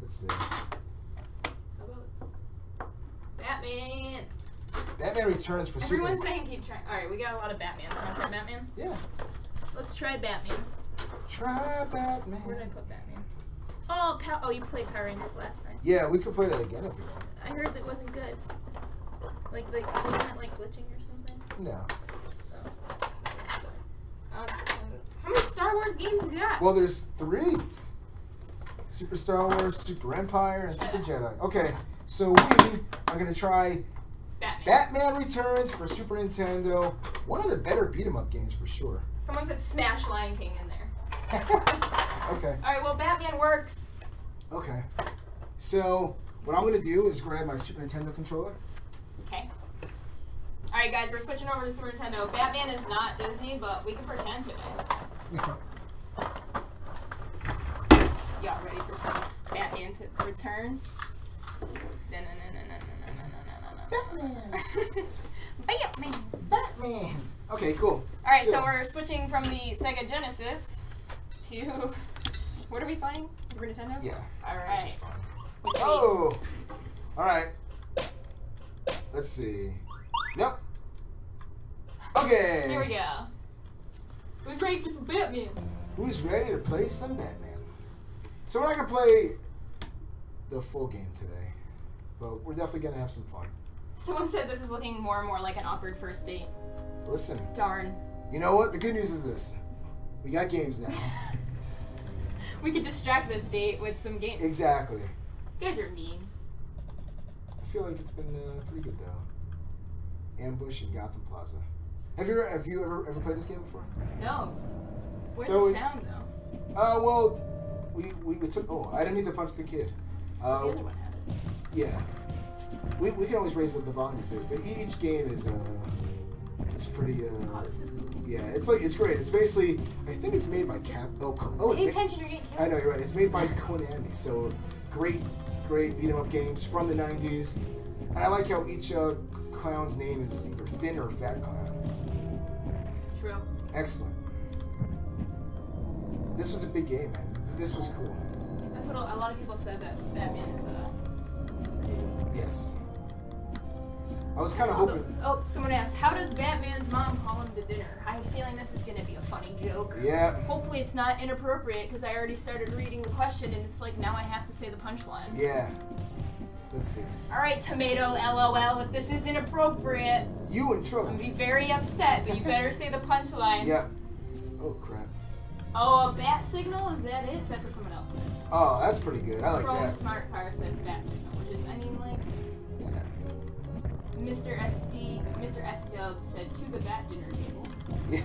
Let's see. How about Batman? Batman Returns for Super. Everyone's saying keep trying. All right, we got a lot of Batman. Want to try Batman? Yeah. Let's try Batman. Try Batman. Where did I put Batman? Oh, oh, you played Power Rangers last night. Yeah, we could play that again if you want. I heard that wasn't good. Like it wasn't like glitching or something. No. How many Star Wars games you got? Well, there's 3. Super Star Wars, Super Empire, and Super Jedi. Okay, so we are going to try Batman Returns for Super Nintendo. One of the better beat-em-up games for sure. Someone said smash Lion King in there. Okay. All right, well, Batman works. Okay. So what I'm going to do is grab my Super Nintendo controller. Okay. All right, guys, we're switching over to Super Nintendo. Batman is not Disney, but we can pretend today. Y'all ready for some Batman Returns? Batman! Batman! Batman! Okay, cool. Alright, so we're switching from the Sega Genesis to... What are we playing? Super Nintendo? Yeah. Alright. Oh! Alright. Let's see. Nope. Okay! Here we go. Who's ready for some Batman? Who's ready to play some Batman? So we're not going to play the full game today, but we're definitely going to have some fun. Someone said this is looking more and more like an awkward first date. Listen. Darn. You know what? The good news is this. We got games now. We could distract this date with some games. Exactly. You guys are mean. I feel like it's been pretty good, though. Ambush in Gotham Plaza. Have you ever played this game before? No. Where's the sound though? Well, we took. Oh, I didn't need to punch the kid. The other one had it. Yeah. We can always raise up the volume a bit, but each game is pretty. Oh, this is cool. Yeah, it's great. It's basically I think it's made by I know you're right. It's made by Konami. So great beat 'em up games from the '90s. And I like how each clown's name is either Thin or Fat Clown. True. Excellent. This was a big game, man. This was cool. That's what a lot of people said, that Batman is a... Yes. I was kind of hoping... Oh, someone asked, how does Batman's mom call him to dinner? I have a feeling this is going to be a funny joke. Yeah. Hopefully it's not inappropriate, because I already started reading the question, and it's like, now I have to say the punchline. Yeah. Let's see. All right, tomato, LOL. If this is inappropriate, you in trouble. I'm gonna be very upset, but you better say the punchline. Yeah. Oh crap. Oh, a bat signal? Is that it? That's what someone else said. Oh, that's pretty good. I like Pro that. Smart Car says bat signal, which is, I mean, like. Yeah. Mr. S Dub said to the bat dinner table. Yeah.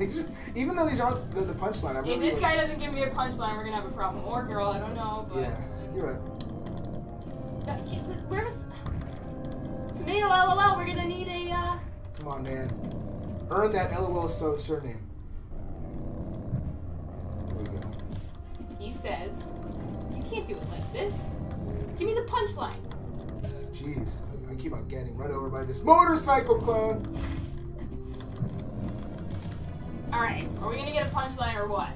These are, even though these aren't the punchline, I'm really. If this guy doesn't give me a punchline, we're gonna have a problem. Or girl, I don't know. But yeah, you're right. Where's tomato LOL? We're gonna need a. Come on, man. Earn that LOL surname. Here we go. He says, "You can't do it like this. Give me the punchline." Jeez, I keep on getting run over by this motorcycle clone. All right, are we gonna get a punchline or what?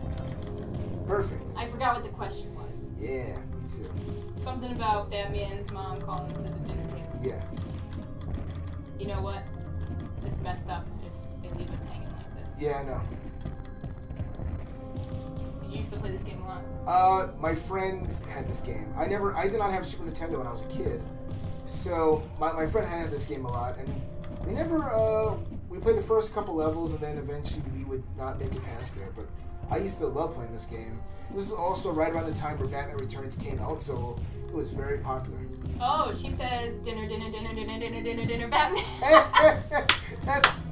Perfect. I forgot what the question was. Yeah, me too. Something about Batman's mom calling him to the dinner table. Yeah. You know what? It's messed up if they leave us hanging like this. Yeah, I know. Did you used to play this game a lot? My friend had this game. I did not have Super Nintendo when I was a kid. So, my friend had this game a lot. And we never, we played the first couple levels and then eventually we would not make it past there. But I used to love playing this game. This is also right around the time where Batman Returns came out, so it was very popular. Oh, she says dinner, dinner, dinner, dinner, dinner, dinner, dinner, Batman. That's.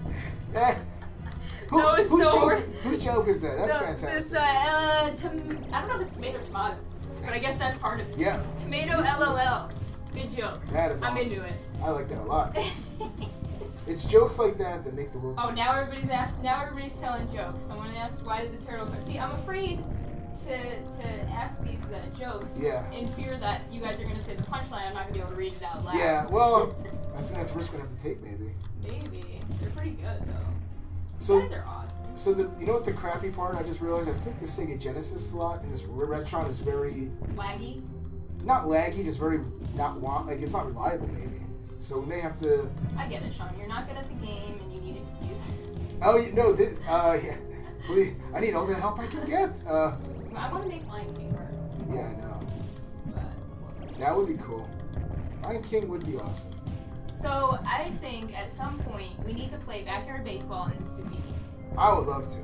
Whose joke is that? That's fantastic. It's, I don't know if it's tomato or tomato, but I guess that's part of it. Yeah. Tomato LOL. Good joke. That is awesome. I'm into it. I like that a lot. It's jokes like that that make the world. Oh, now everybody's asked. Now everybody's telling jokes. Someone asked, "Why did the turtle go?" See, I'm afraid to ask these jokes. Yeah. In fear that you guys are gonna say the punchline. I'm not gonna be able to read it out loud. Yeah. Well, I think that's a risk we have to take, maybe. Maybe they're pretty good though. So, you guys are awesome. So you know what the crappy part? I just realized. I think the Sega Genesis slot in this restaurant is very laggy. Not laggy, just very it's not reliable, maybe. So we may have to. I get it, Sean. You're not good at the game, and you need excuses. Oh no, this, yeah. I need all the help I can get. I want to make Lion King. Yeah, I know. But that would be cool. Lion King would be awesome. So I think at some point we need to play backyard baseball and Zumbinis. I would love to.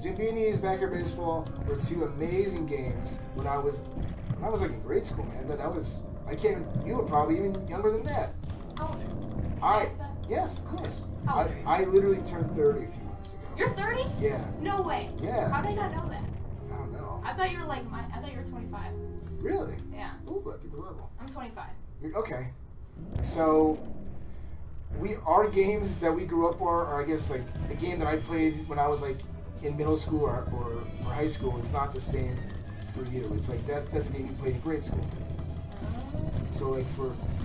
Zumbinis, backyard baseball were two amazing games when I was like in grade school, man. That was you were probably even younger than that. How old are you? Yes, of course. How old are you? I literally turned 30 a few months ago. You're 30? Yeah. No way. Yeah. How did I not know that? I don't know. I thought you were I thought you were 25. Really? Yeah. Ooh, that'd be the level. I'm 25. Okay. So. Our games that we grew up are I guess like a game that I played when I was like in middle school or high school is not the same for you. It's like that's a game you played in grade school. So like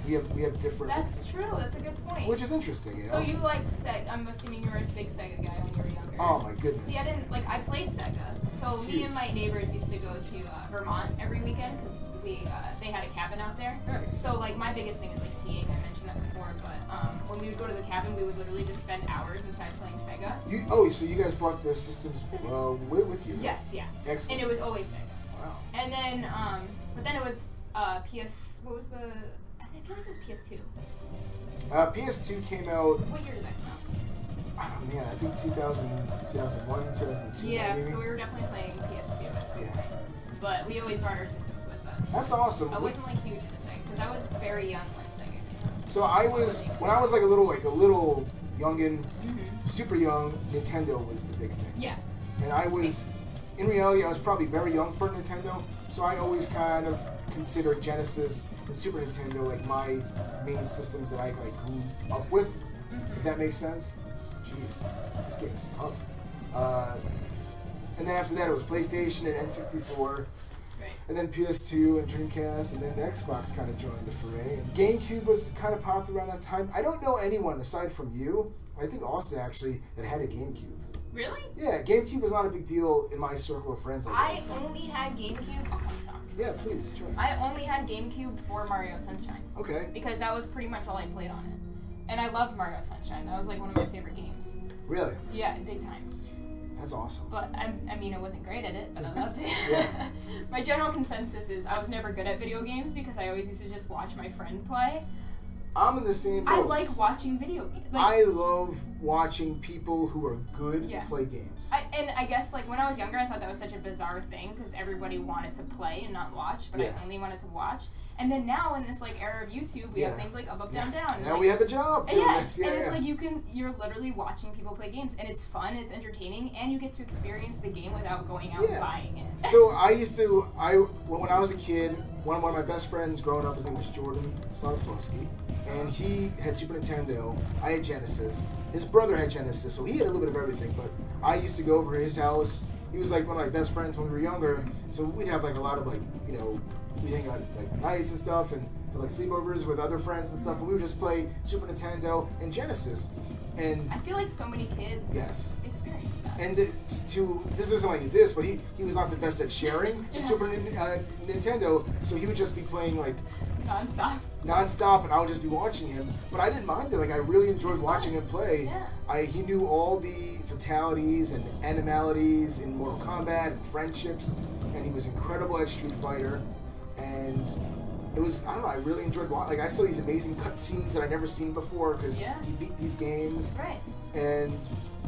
we have different. That's true. That's a good point. Which is interesting. You know? So you like Sega? I'm assuming you were a big Sega guy when you were younger. Oh my goodness. See, I didn't like I played Sega. So me and my neighbors used to go to Vermont every weekend because they had a cabin out there. Nice. So like my biggest thing is like skiing. I mentioned that before, but when we would go to the cabin, we would literally just spend hours inside playing Sega. So you guys brought the systems with you? Yes, yeah. Excellent. And it was always Sega. Wow. And then but then it was I feel like it was PS2. PS2 came out. What year did that come out? Oh man, I think 2000, 2001, 2002. Yeah, maybe. So we were definitely playing PS2 at some point. But we always brought our systems with us. That's awesome. I wasn't like huge into Sega because I was very young when Sega came out. So I was when I was like a little youngin, super young. Nintendo was the big thing. Yeah. And I was, in reality, I was probably very young for Nintendo. So I always kind of considered Genesis and Super Nintendo like my main systems that I like grew up with. If that makes sense. Jeez, this game is tough. And then after that, it was PlayStation and N64, and then PS2 and Dreamcast, and then Xbox kind of joined the foray. And GameCube was kind of popular around that time. I don't know anyone aside from you. I think Austin actually that had a GameCube. Really? Yeah, GameCube was not a big deal in my circle of friends. I only had GameCube. I'll come talk. Yeah, please. I only had GameCube for Mario Sunshine. Okay. Because that was pretty much all I played on it. And I loved Mario Sunshine. That was like one of my favorite games. Really? Yeah, big time. That's awesome. But I mean, I wasn't great at it, but I loved it. Yeah. My general consensus is I was never good at video games because I always used to just watch my friend play. I'm in the same boat. I like watching video games. Like, I love watching people who are good play games. I guess like when I was younger, I thought that was such a bizarre thing because everybody wanted to play and not watch, but I only wanted to watch. And then now in this like era of YouTube, we have things like up, down, down. Now we have a job. And it's like you're literally watching people play games, and it's fun, it's entertaining, and you get to experience the game without going out and buying it. So when I was a kid, one of my best friends growing up, his name was Jordan Slotopolsky, and he had Super Nintendo. I had Genesis. His brother had Genesis, so he had a little bit of everything. But I used to go over to his house. He was like one of my best friends when we were younger, so we'd have like a lot of we'd hang out like nights and stuff and have, like sleepovers with other friends and stuff, and we would just play Super Nintendo and Genesis. And I feel like so many kids experience that. And this isn't like a diss, but he was not the best at sharing Super Nintendo, so he would just be playing like nonstop, and I would just be watching him. But I didn't mind it. Like I really enjoyed watching him play. Yeah. He knew all the fatalities and animalities in Mortal Kombat and friendships, and he was incredible at Street Fighter. And it was, I don't know, I really enjoyed watching. Like I saw these amazing cutscenes that I'd never seen before because he beat these games. Right. And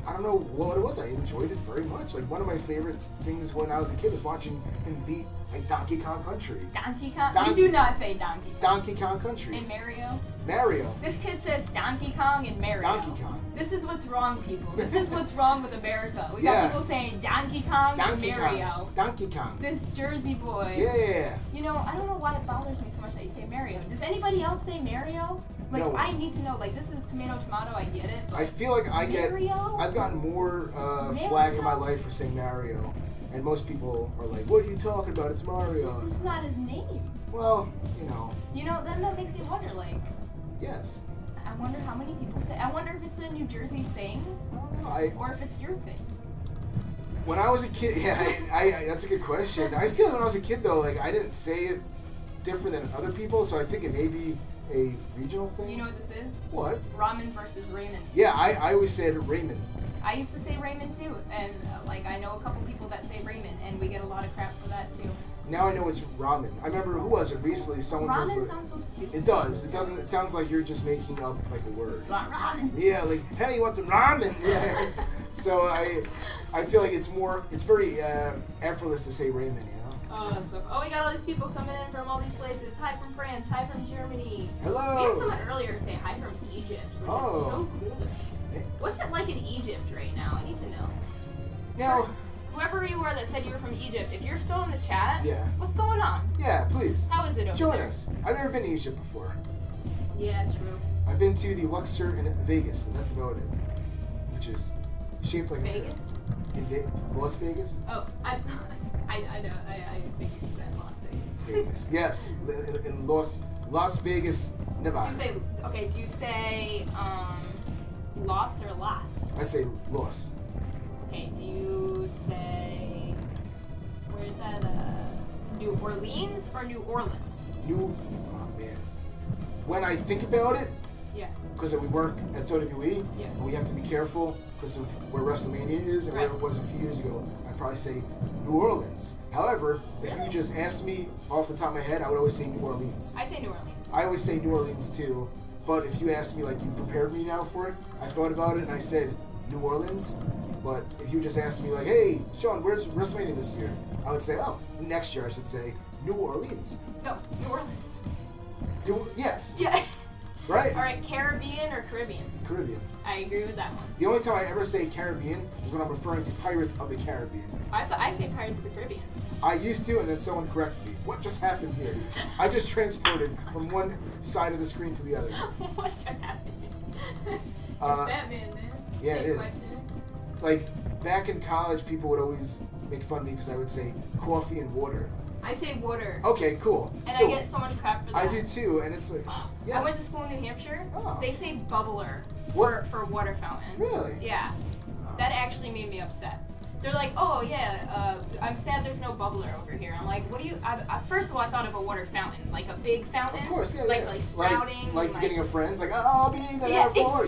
I don't know what it was. I enjoyed it very much. Like, one of my favorite things when I was a kid was watching him beat, like, Donkey Kong Country. Donkey Kong? You do not say Donkey Kong. Donkey Kong Country. And Mario. Mario. This kid says Donkey Kong and Mario. Donkey Kong. This is what's wrong, people. This is what's wrong with America. We got people saying Donkey Kong and Mario. Donkey Kong. This Jersey boy. Yeah. You know, I don't know why it bothers me so much that you say Mario. Does anybody else say Mario? Like, no. I need to know. Like, this is tomato, tomato. I get it. But I feel like I get. Mario? I've gotten more flack in my life for saying Mario, and most people are like, "What are you talking about? It's Mario." This is not his name. Well, you know. You know, then that makes me wonder. Like. Yes. I wonder how many people say. I wonder if it's a New Jersey thing. I don't know. Or if it's your thing. When I was a kid, yeah, I that's a good question. I feel like when I was a kid though, like I didn't say it different than other people, so I think it may be a regional thing. You know what this is? What? Ramen versus Raymond. Yeah, I always said Raymond. I used to say Raymond too, and like I know a couple people that say Raymond, and we get a lot of crap for that too. Now I know it's ramen. I remember who was it recently? Someone ramen was like, sounds so stupid. It does. It doesn't. It sounds like you're just making up like a word. Ramen. Yeah, like hey, you want some ramen? Yeah. So I feel like it's more. It's very effortless to say ramen, you know. Oh, that's so cool. Oh, we got all these people coming in from all these places. Hi from France. Hi from Germany. Hello. We had someone earlier say hi from Egypt, which is so cool to me. What's it like in Egypt right now? I need to know. Now, whoever you were that said you were from Egypt, if you're still in the chat, what's going on? Yeah, please. How is it over there? Join us. I've never been to Egypt before. Yeah, true. I've been to the Luxor in Vegas, and that's about it. Which is shaped like Vegas? A... Vegas? In Las Vegas? Oh, I know. I figured you meant Las Vegas. Vegas. Yes, in Las Vegas, Nevada. You say okay. Do you say Los or Las? I say Los. Okay. Do you say where is that? New Orleans or New Orleans? Oh man. When I think about it. Yeah. Because we work at WWE. Yeah. And we have to be careful because of where WrestleMania is and where it was a few years ago. I'd probably say New Orleans. However, if you just asked me off the top of my head, I would always say New Orleans. I say New Orleans. I always say New Orleans too. But if you asked me, like, you prepared me now for it, I thought about it and I said New Orleans. But if you just asked me, like, hey, Sean, where's WrestleMania this year? I would say, oh, next year I should say New Orleans. No, New Orleans. Yes. Yeah. Right. All right, Caribbean or Caribbean? Caribbean. I agree with that one. The only time I ever say Caribbean is when I'm referring to Pirates of the Caribbean. I say Pirates of the Caribbean. I used to, and then someone corrected me. What just happened here? I just transported from one side of the screen to the other. What just happened? It's Batman, man. Yeah, it is. Question. Like, back in college, people would always make fun of me because I would say coffee and water. I say water. Okay, cool. And so, I get so much crap for that. I do too, and it's like, I went to school in New Hampshire. Oh. They say bubbler for water fountain. Really? Yeah. Oh. That actually made me upset. They're like, oh yeah, I'm sad there's no bubbler over here. I'm like, what do you? First of all, I thought of a water fountain, like a big fountain. Of course, yeah, like sprouting, like getting a friend's, like, oh, I'll be there for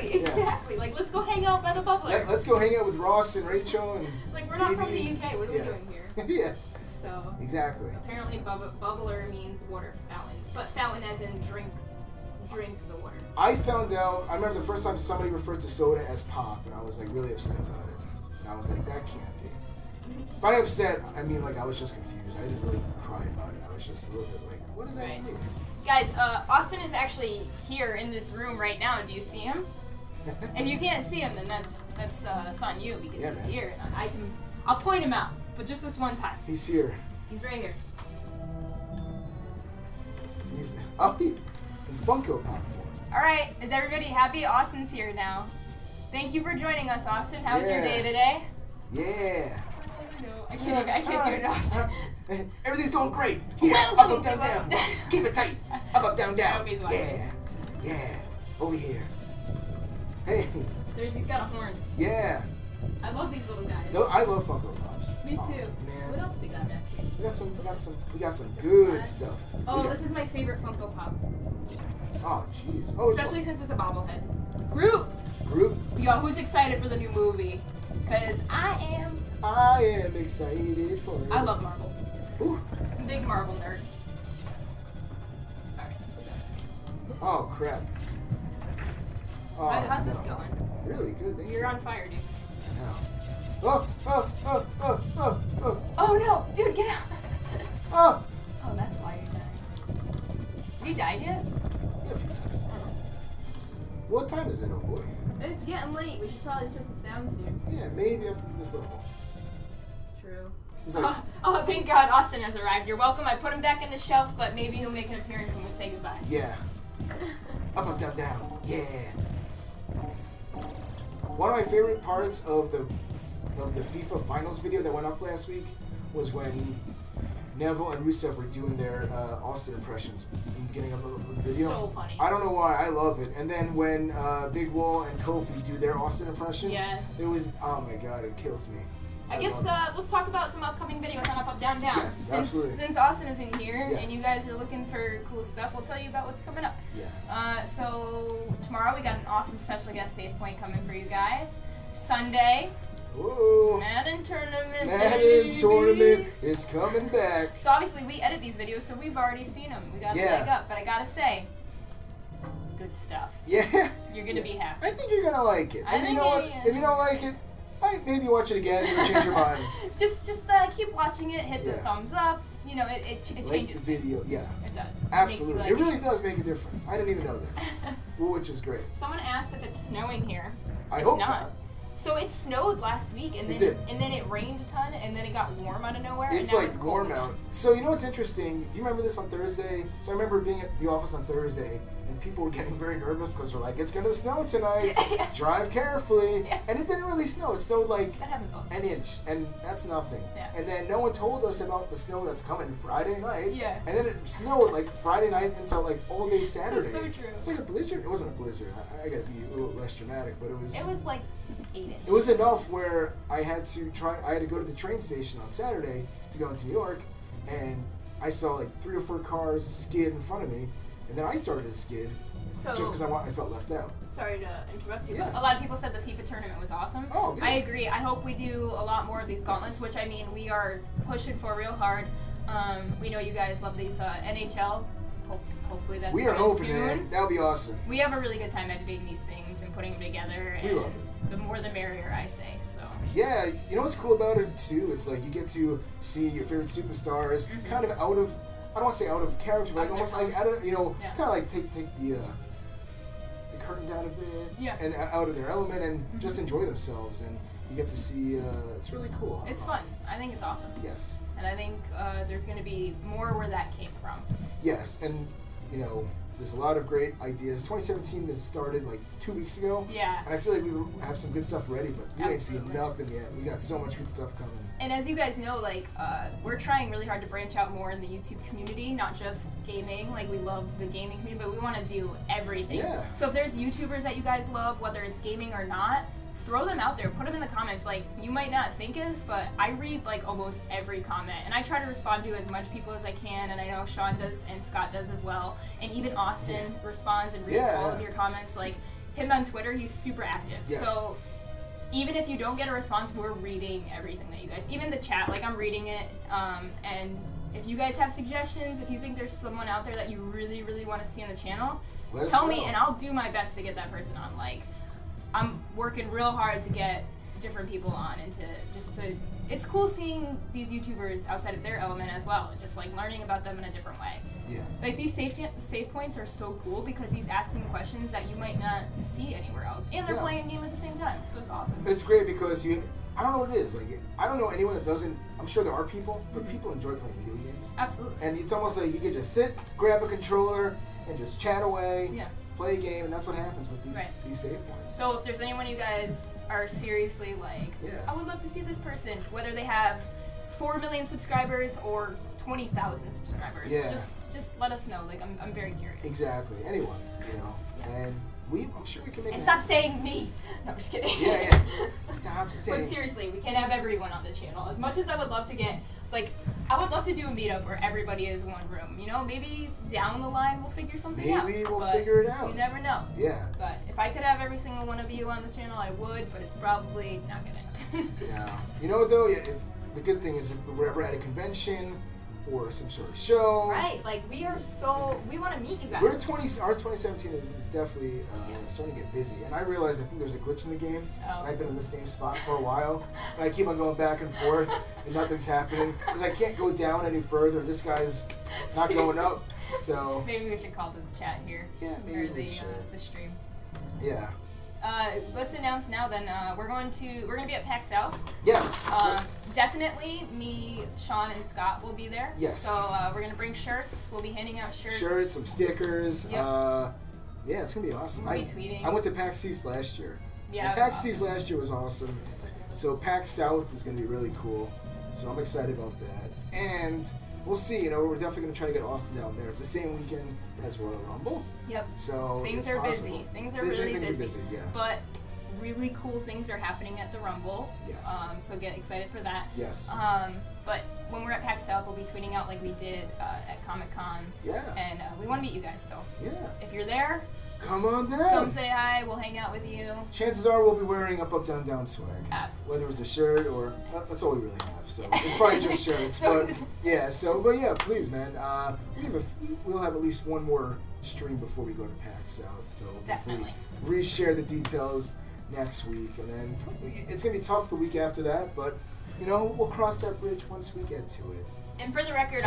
exactly. Like, let's go hang out by the bubbler. Let's go hang out with Ross and Rachel and. Like, we're not from the UK. What are we doing here? Yes. So exactly. Apparently, bubbler means water fountain, but fountain as in drink the water. I found out. I remember the first time somebody referred to soda as pop, and I was like really upset about it. And I was like, that can't be. By upset, I mean like I was just confused. I didn't really cry about it. I was just a little bit like, what does that mean? Guys, Austin is actually here in this room right now. Do you see him? If you can't see him, then that's on you because he's here. And I'll point him out. But just this one time. He's here. He's right here. He's in Funko Pop form. All right, is everybody happy? Austin's here now. Thank you for joining us, Austin. How was your day today? Yeah. I can't do it, Austin. Everything's going great. Here, up, down. Keep it tight. Up, down, down. Yeah, yeah. Over here. Hey. He's got a horn. Yeah. I love these little guys. I love Funko Pops. Me too. Oh, man. What else we got back here? We got some good stuff. Oh, this is my favorite Funko Pop. Oh, jeez. Oh, especially since it's a bobblehead. Groot. Yo, who's excited for the new movie? Cause I am. I am excited for it. I love Marvel. Ooh. I'm a big Marvel nerd. All right. Oh crap. How's this going? Really good, thank you. You're on fire, dude. I know. Oh, oh, oh, oh, oh, oh. Oh no, dude, get out. Oh. Oh, that's why you're dying. Have you died yet? Yeah, a few times. Oh. What time is it, oh boy? It's getting late. We should probably shut this down soon. Yeah, maybe after this level. True. Like, oh, thank God Austin has arrived. You're welcome. I put him back in the shelf, but maybe he'll make an appearance when we say goodbye. Yeah. Up, up, down, down. Yeah. One of my favorite parts of the FIFA Finals video that went up last week was when Neville and Rusev were doing their Austin impressions in the beginning of the video. So funny. I don't know why. I love it. And then when Big Wall and Kofi do their Austin impression, yes. It was, oh my God, it kills me. I guess let's talk about some upcoming videos on Up, Up, Down, Down. Yes, since Austin is in here and you guys are looking for cool stuff, we'll tell you about what's coming up. Yeah. So tomorrow we got an awesome special guest Safeway coming for you guys. Sunday, ooh. Madden Tournament. Madden Tournament is coming back. So obviously we edit these videos, so we've already seen them. We got a leg up, but I gotta say, good stuff. Yeah. You're gonna be happy. I think you're gonna like it. And you know what? If you don't like it, maybe watch it again and change your mind. just keep watching it. Hit the thumbs up. You know, it changes the video. Yeah, it does. Absolutely, it really does make a difference. I didn't even know that, which is great. Someone asked if it's snowing here. I hope not. So it snowed last week, and then it rained a ton, and then it got warm out of nowhere. It's and now it's warm out. So you know what's interesting? Do you remember this on Thursday? So I remember being at the office on Thursday, and people were getting very nervous because they're like, "It's gonna snow tonight. Drive carefully." Yeah. And it didn't really snow. It snowed like that happens all the time. An inch, and that's nothing. Yeah. And then no one told us about the snow that's coming Friday night. Yeah. And then it snowed like Friday night until like all day Saturday. That's so true. It's like a blizzard. It wasn't a blizzard. I gotta be a little less dramatic, but it was. It was like. It was enough where I had to go to the train station on Saturday to go into New York, and I saw like 3 or 4 cars skid in front of me, and then I started to skid just because I felt left out. Sorry to interrupt you, but a lot of people said the FIFA tournament was awesome. Oh, good. I agree. I hope we do a lot more of these gauntlets, which I mean we are pushing for real hard. We know you guys love these NHL. Hopefully that's we are hoping, soon. Man. That would be awesome. We have a really good time editing these things and putting them together. And we love it. The more the merrier, I say. So. Yeah, you know what's cool about it too? It's like you get to see your favorite superstars, kind of out of, I don't want to say out of character, but like almost like out of, you know, kind of like take the curtain down a bit, and out of their element, and just enjoy themselves. And you get to see. It's really cool. It's fun. I think it's awesome. Yes. And I think there's going to be more where that came from. Yes, and you know, there's a lot of great ideas. 2017 has started like 2 weeks ago. Yeah. And I feel like we have some good stuff ready, but you ain't seen nothing yet. We got so much good stuff coming. And as you guys know, like, we're trying really hard to branch out more in the YouTube community, not just gaming. Like, we love the gaming community, but we want to do everything. Yeah. So if there's YouTubers that you guys love, whether it's gaming or not, throw them out there. Put them in the comments. Like, you might not think of this, but I read, like, almost every comment. And I try to respond to as much people as I can. And I know Sean does and Scott does as well. And even Austin responds and reads all of your comments. Like, him on Twitter, he's super active. Yes. So even if you don't get a response, we're reading everything that you guys, even the chat, like I'm reading it, and if you guys have suggestions, if you think there's someone out there that you really, really want to see on the channel, tell me, and I'll do my best to get that person on. Like, I'm working real hard to get different people on, and it's cool seeing these YouTubers outside of their element as well, and just like learning about them in a different way. Yeah. Like these save points are so cool because he's asking questions that you might not see anywhere else, and they're playing a game at the same time, so it's awesome. It's great because I don't know what it is. Like I don't know anyone that doesn't. I'm sure there are people, but people enjoy playing video games. Absolutely. And it's almost like you can just sit, grab a controller, and just chat away. Yeah. Play a game, and that's what happens with these save points. So if there's anyone you guys are seriously like, I would love to see this person, whether they have 4 million subscribers or 20,000 subscribers, just let us know. Like I'm very curious. Exactly, anyone, you know, and I'm sure we can make. And stop saying me. No, I'm just kidding. Yeah. Stop saying. But seriously, we can't have everyone on the channel. As much as I would love to get, like, I would love to do a meetup where everybody is in one room. You know, maybe down the line we'll figure something out. Maybe we'll figure it out. You never know. Yeah. But if I could have every single one of you on this channel, I would. But it's probably not gonna happen. Yeah. You know what though? Yeah. The good thing is if we're ever at a convention or some sort of show. Right, like we are so, we want to meet you guys. We're 20, our 2017 is definitely starting to get busy. And I realized I think there's a glitch in the game. Oh. And I've been in the same spot for a while. And I keep on going back and forth and nothing's happening. Because I can't go down any further. This guy's not going up. So maybe we should call the chat here. Yeah, maybe or the, we should. The stream. Yeah. Let's announce now then, we're going to be at PAX South. Yes. Definitely me, Sean, and Scott will be there. Yes. So we're going to bring shirts. We'll be handing out shirts. Shirts, some stickers. Yep. Yeah, it's going to be awesome. We'll be tweeting. I went to PAX East last year. Yeah, and PAX East last year was awesome. So PAX South is going to be really cool. So I'm excited about that. And we'll see, you know, we're definitely going to try to get Austin down there. It's the same weekend as Royal Rumble. Yep. So things are busy. Things are really busy. Yeah. But really cool things are happening at the Rumble. Yes. So get excited for that. Yes. But when we're at PAX South, we'll be tweeting out like we did at Comic-Con. Yeah. And we want to meet you guys, so. Yeah. If you're there, come on down. Come say hi. We'll hang out with you. Chances are we'll be wearing Up, Up, Down, Down swag. Absolutely. Whether it's a shirt or that's all we really have. So it's probably just shirts. So, but yeah. So, but yeah, please, man. We'll have at least one more stream before we go to PAX South. So definitely reshare the details next week, and then probably, it's gonna be tough the week after that, but. You know, we'll cross that bridge once we get to it. And for the record,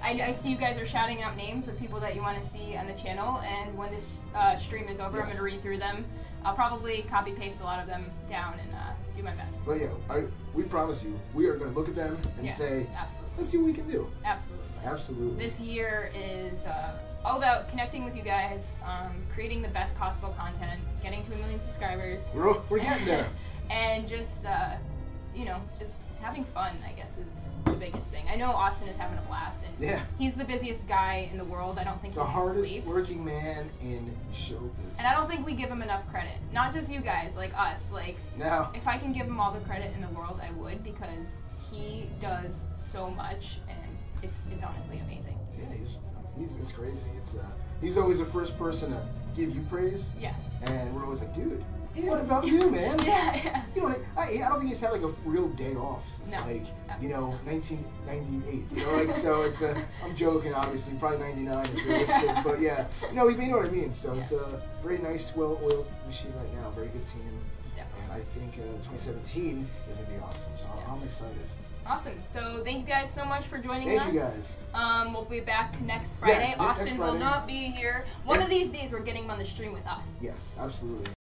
I see you guys are shouting out names of people that you want to see on the channel, and when this stream is over, yes. I'm going to read through them. I'll probably copy-paste a lot of them down and do my best. Well, yeah, we promise you, we are going to look at them and yes, say, absolutely. Let's see what we can do. Absolutely. Absolutely. This year is all about connecting with you guys, creating the best possible content, getting to 1 million subscribers. We're getting there. And just, you know, just... having fun, I guess, is the biggest thing. I know Austin is having a blast, and yeah. He's the busiest guy in the world. I don't think he sleeps. The hardest working man in show business. And I don't think we give him enough credit. Not just you guys, like us. Like, no. If I can give him all the credit in the world, I would, because he does so much, and it's honestly amazing. Yeah, it's crazy. It's he's always the first person to give you praise. Yeah. And we're always like, dude, what about you, man? Yeah, yeah. You know, I don't think he's had like a real day off since like, you know, 1998. You know, like so it's a. I'm joking, obviously. Probably 99 is realistic, but yeah. No, you know what I mean. So yeah. It's a very nice, well-oiled machine right now. Very good team, definitely. And I think 2017 is gonna be awesome. So yeah. I'm excited. Awesome. So thank you guys so much for joining us. Thank you guys. We'll be back next Friday. Yes, Austin will not be here. One of these days, we're getting him on the stream with us. Yes, absolutely.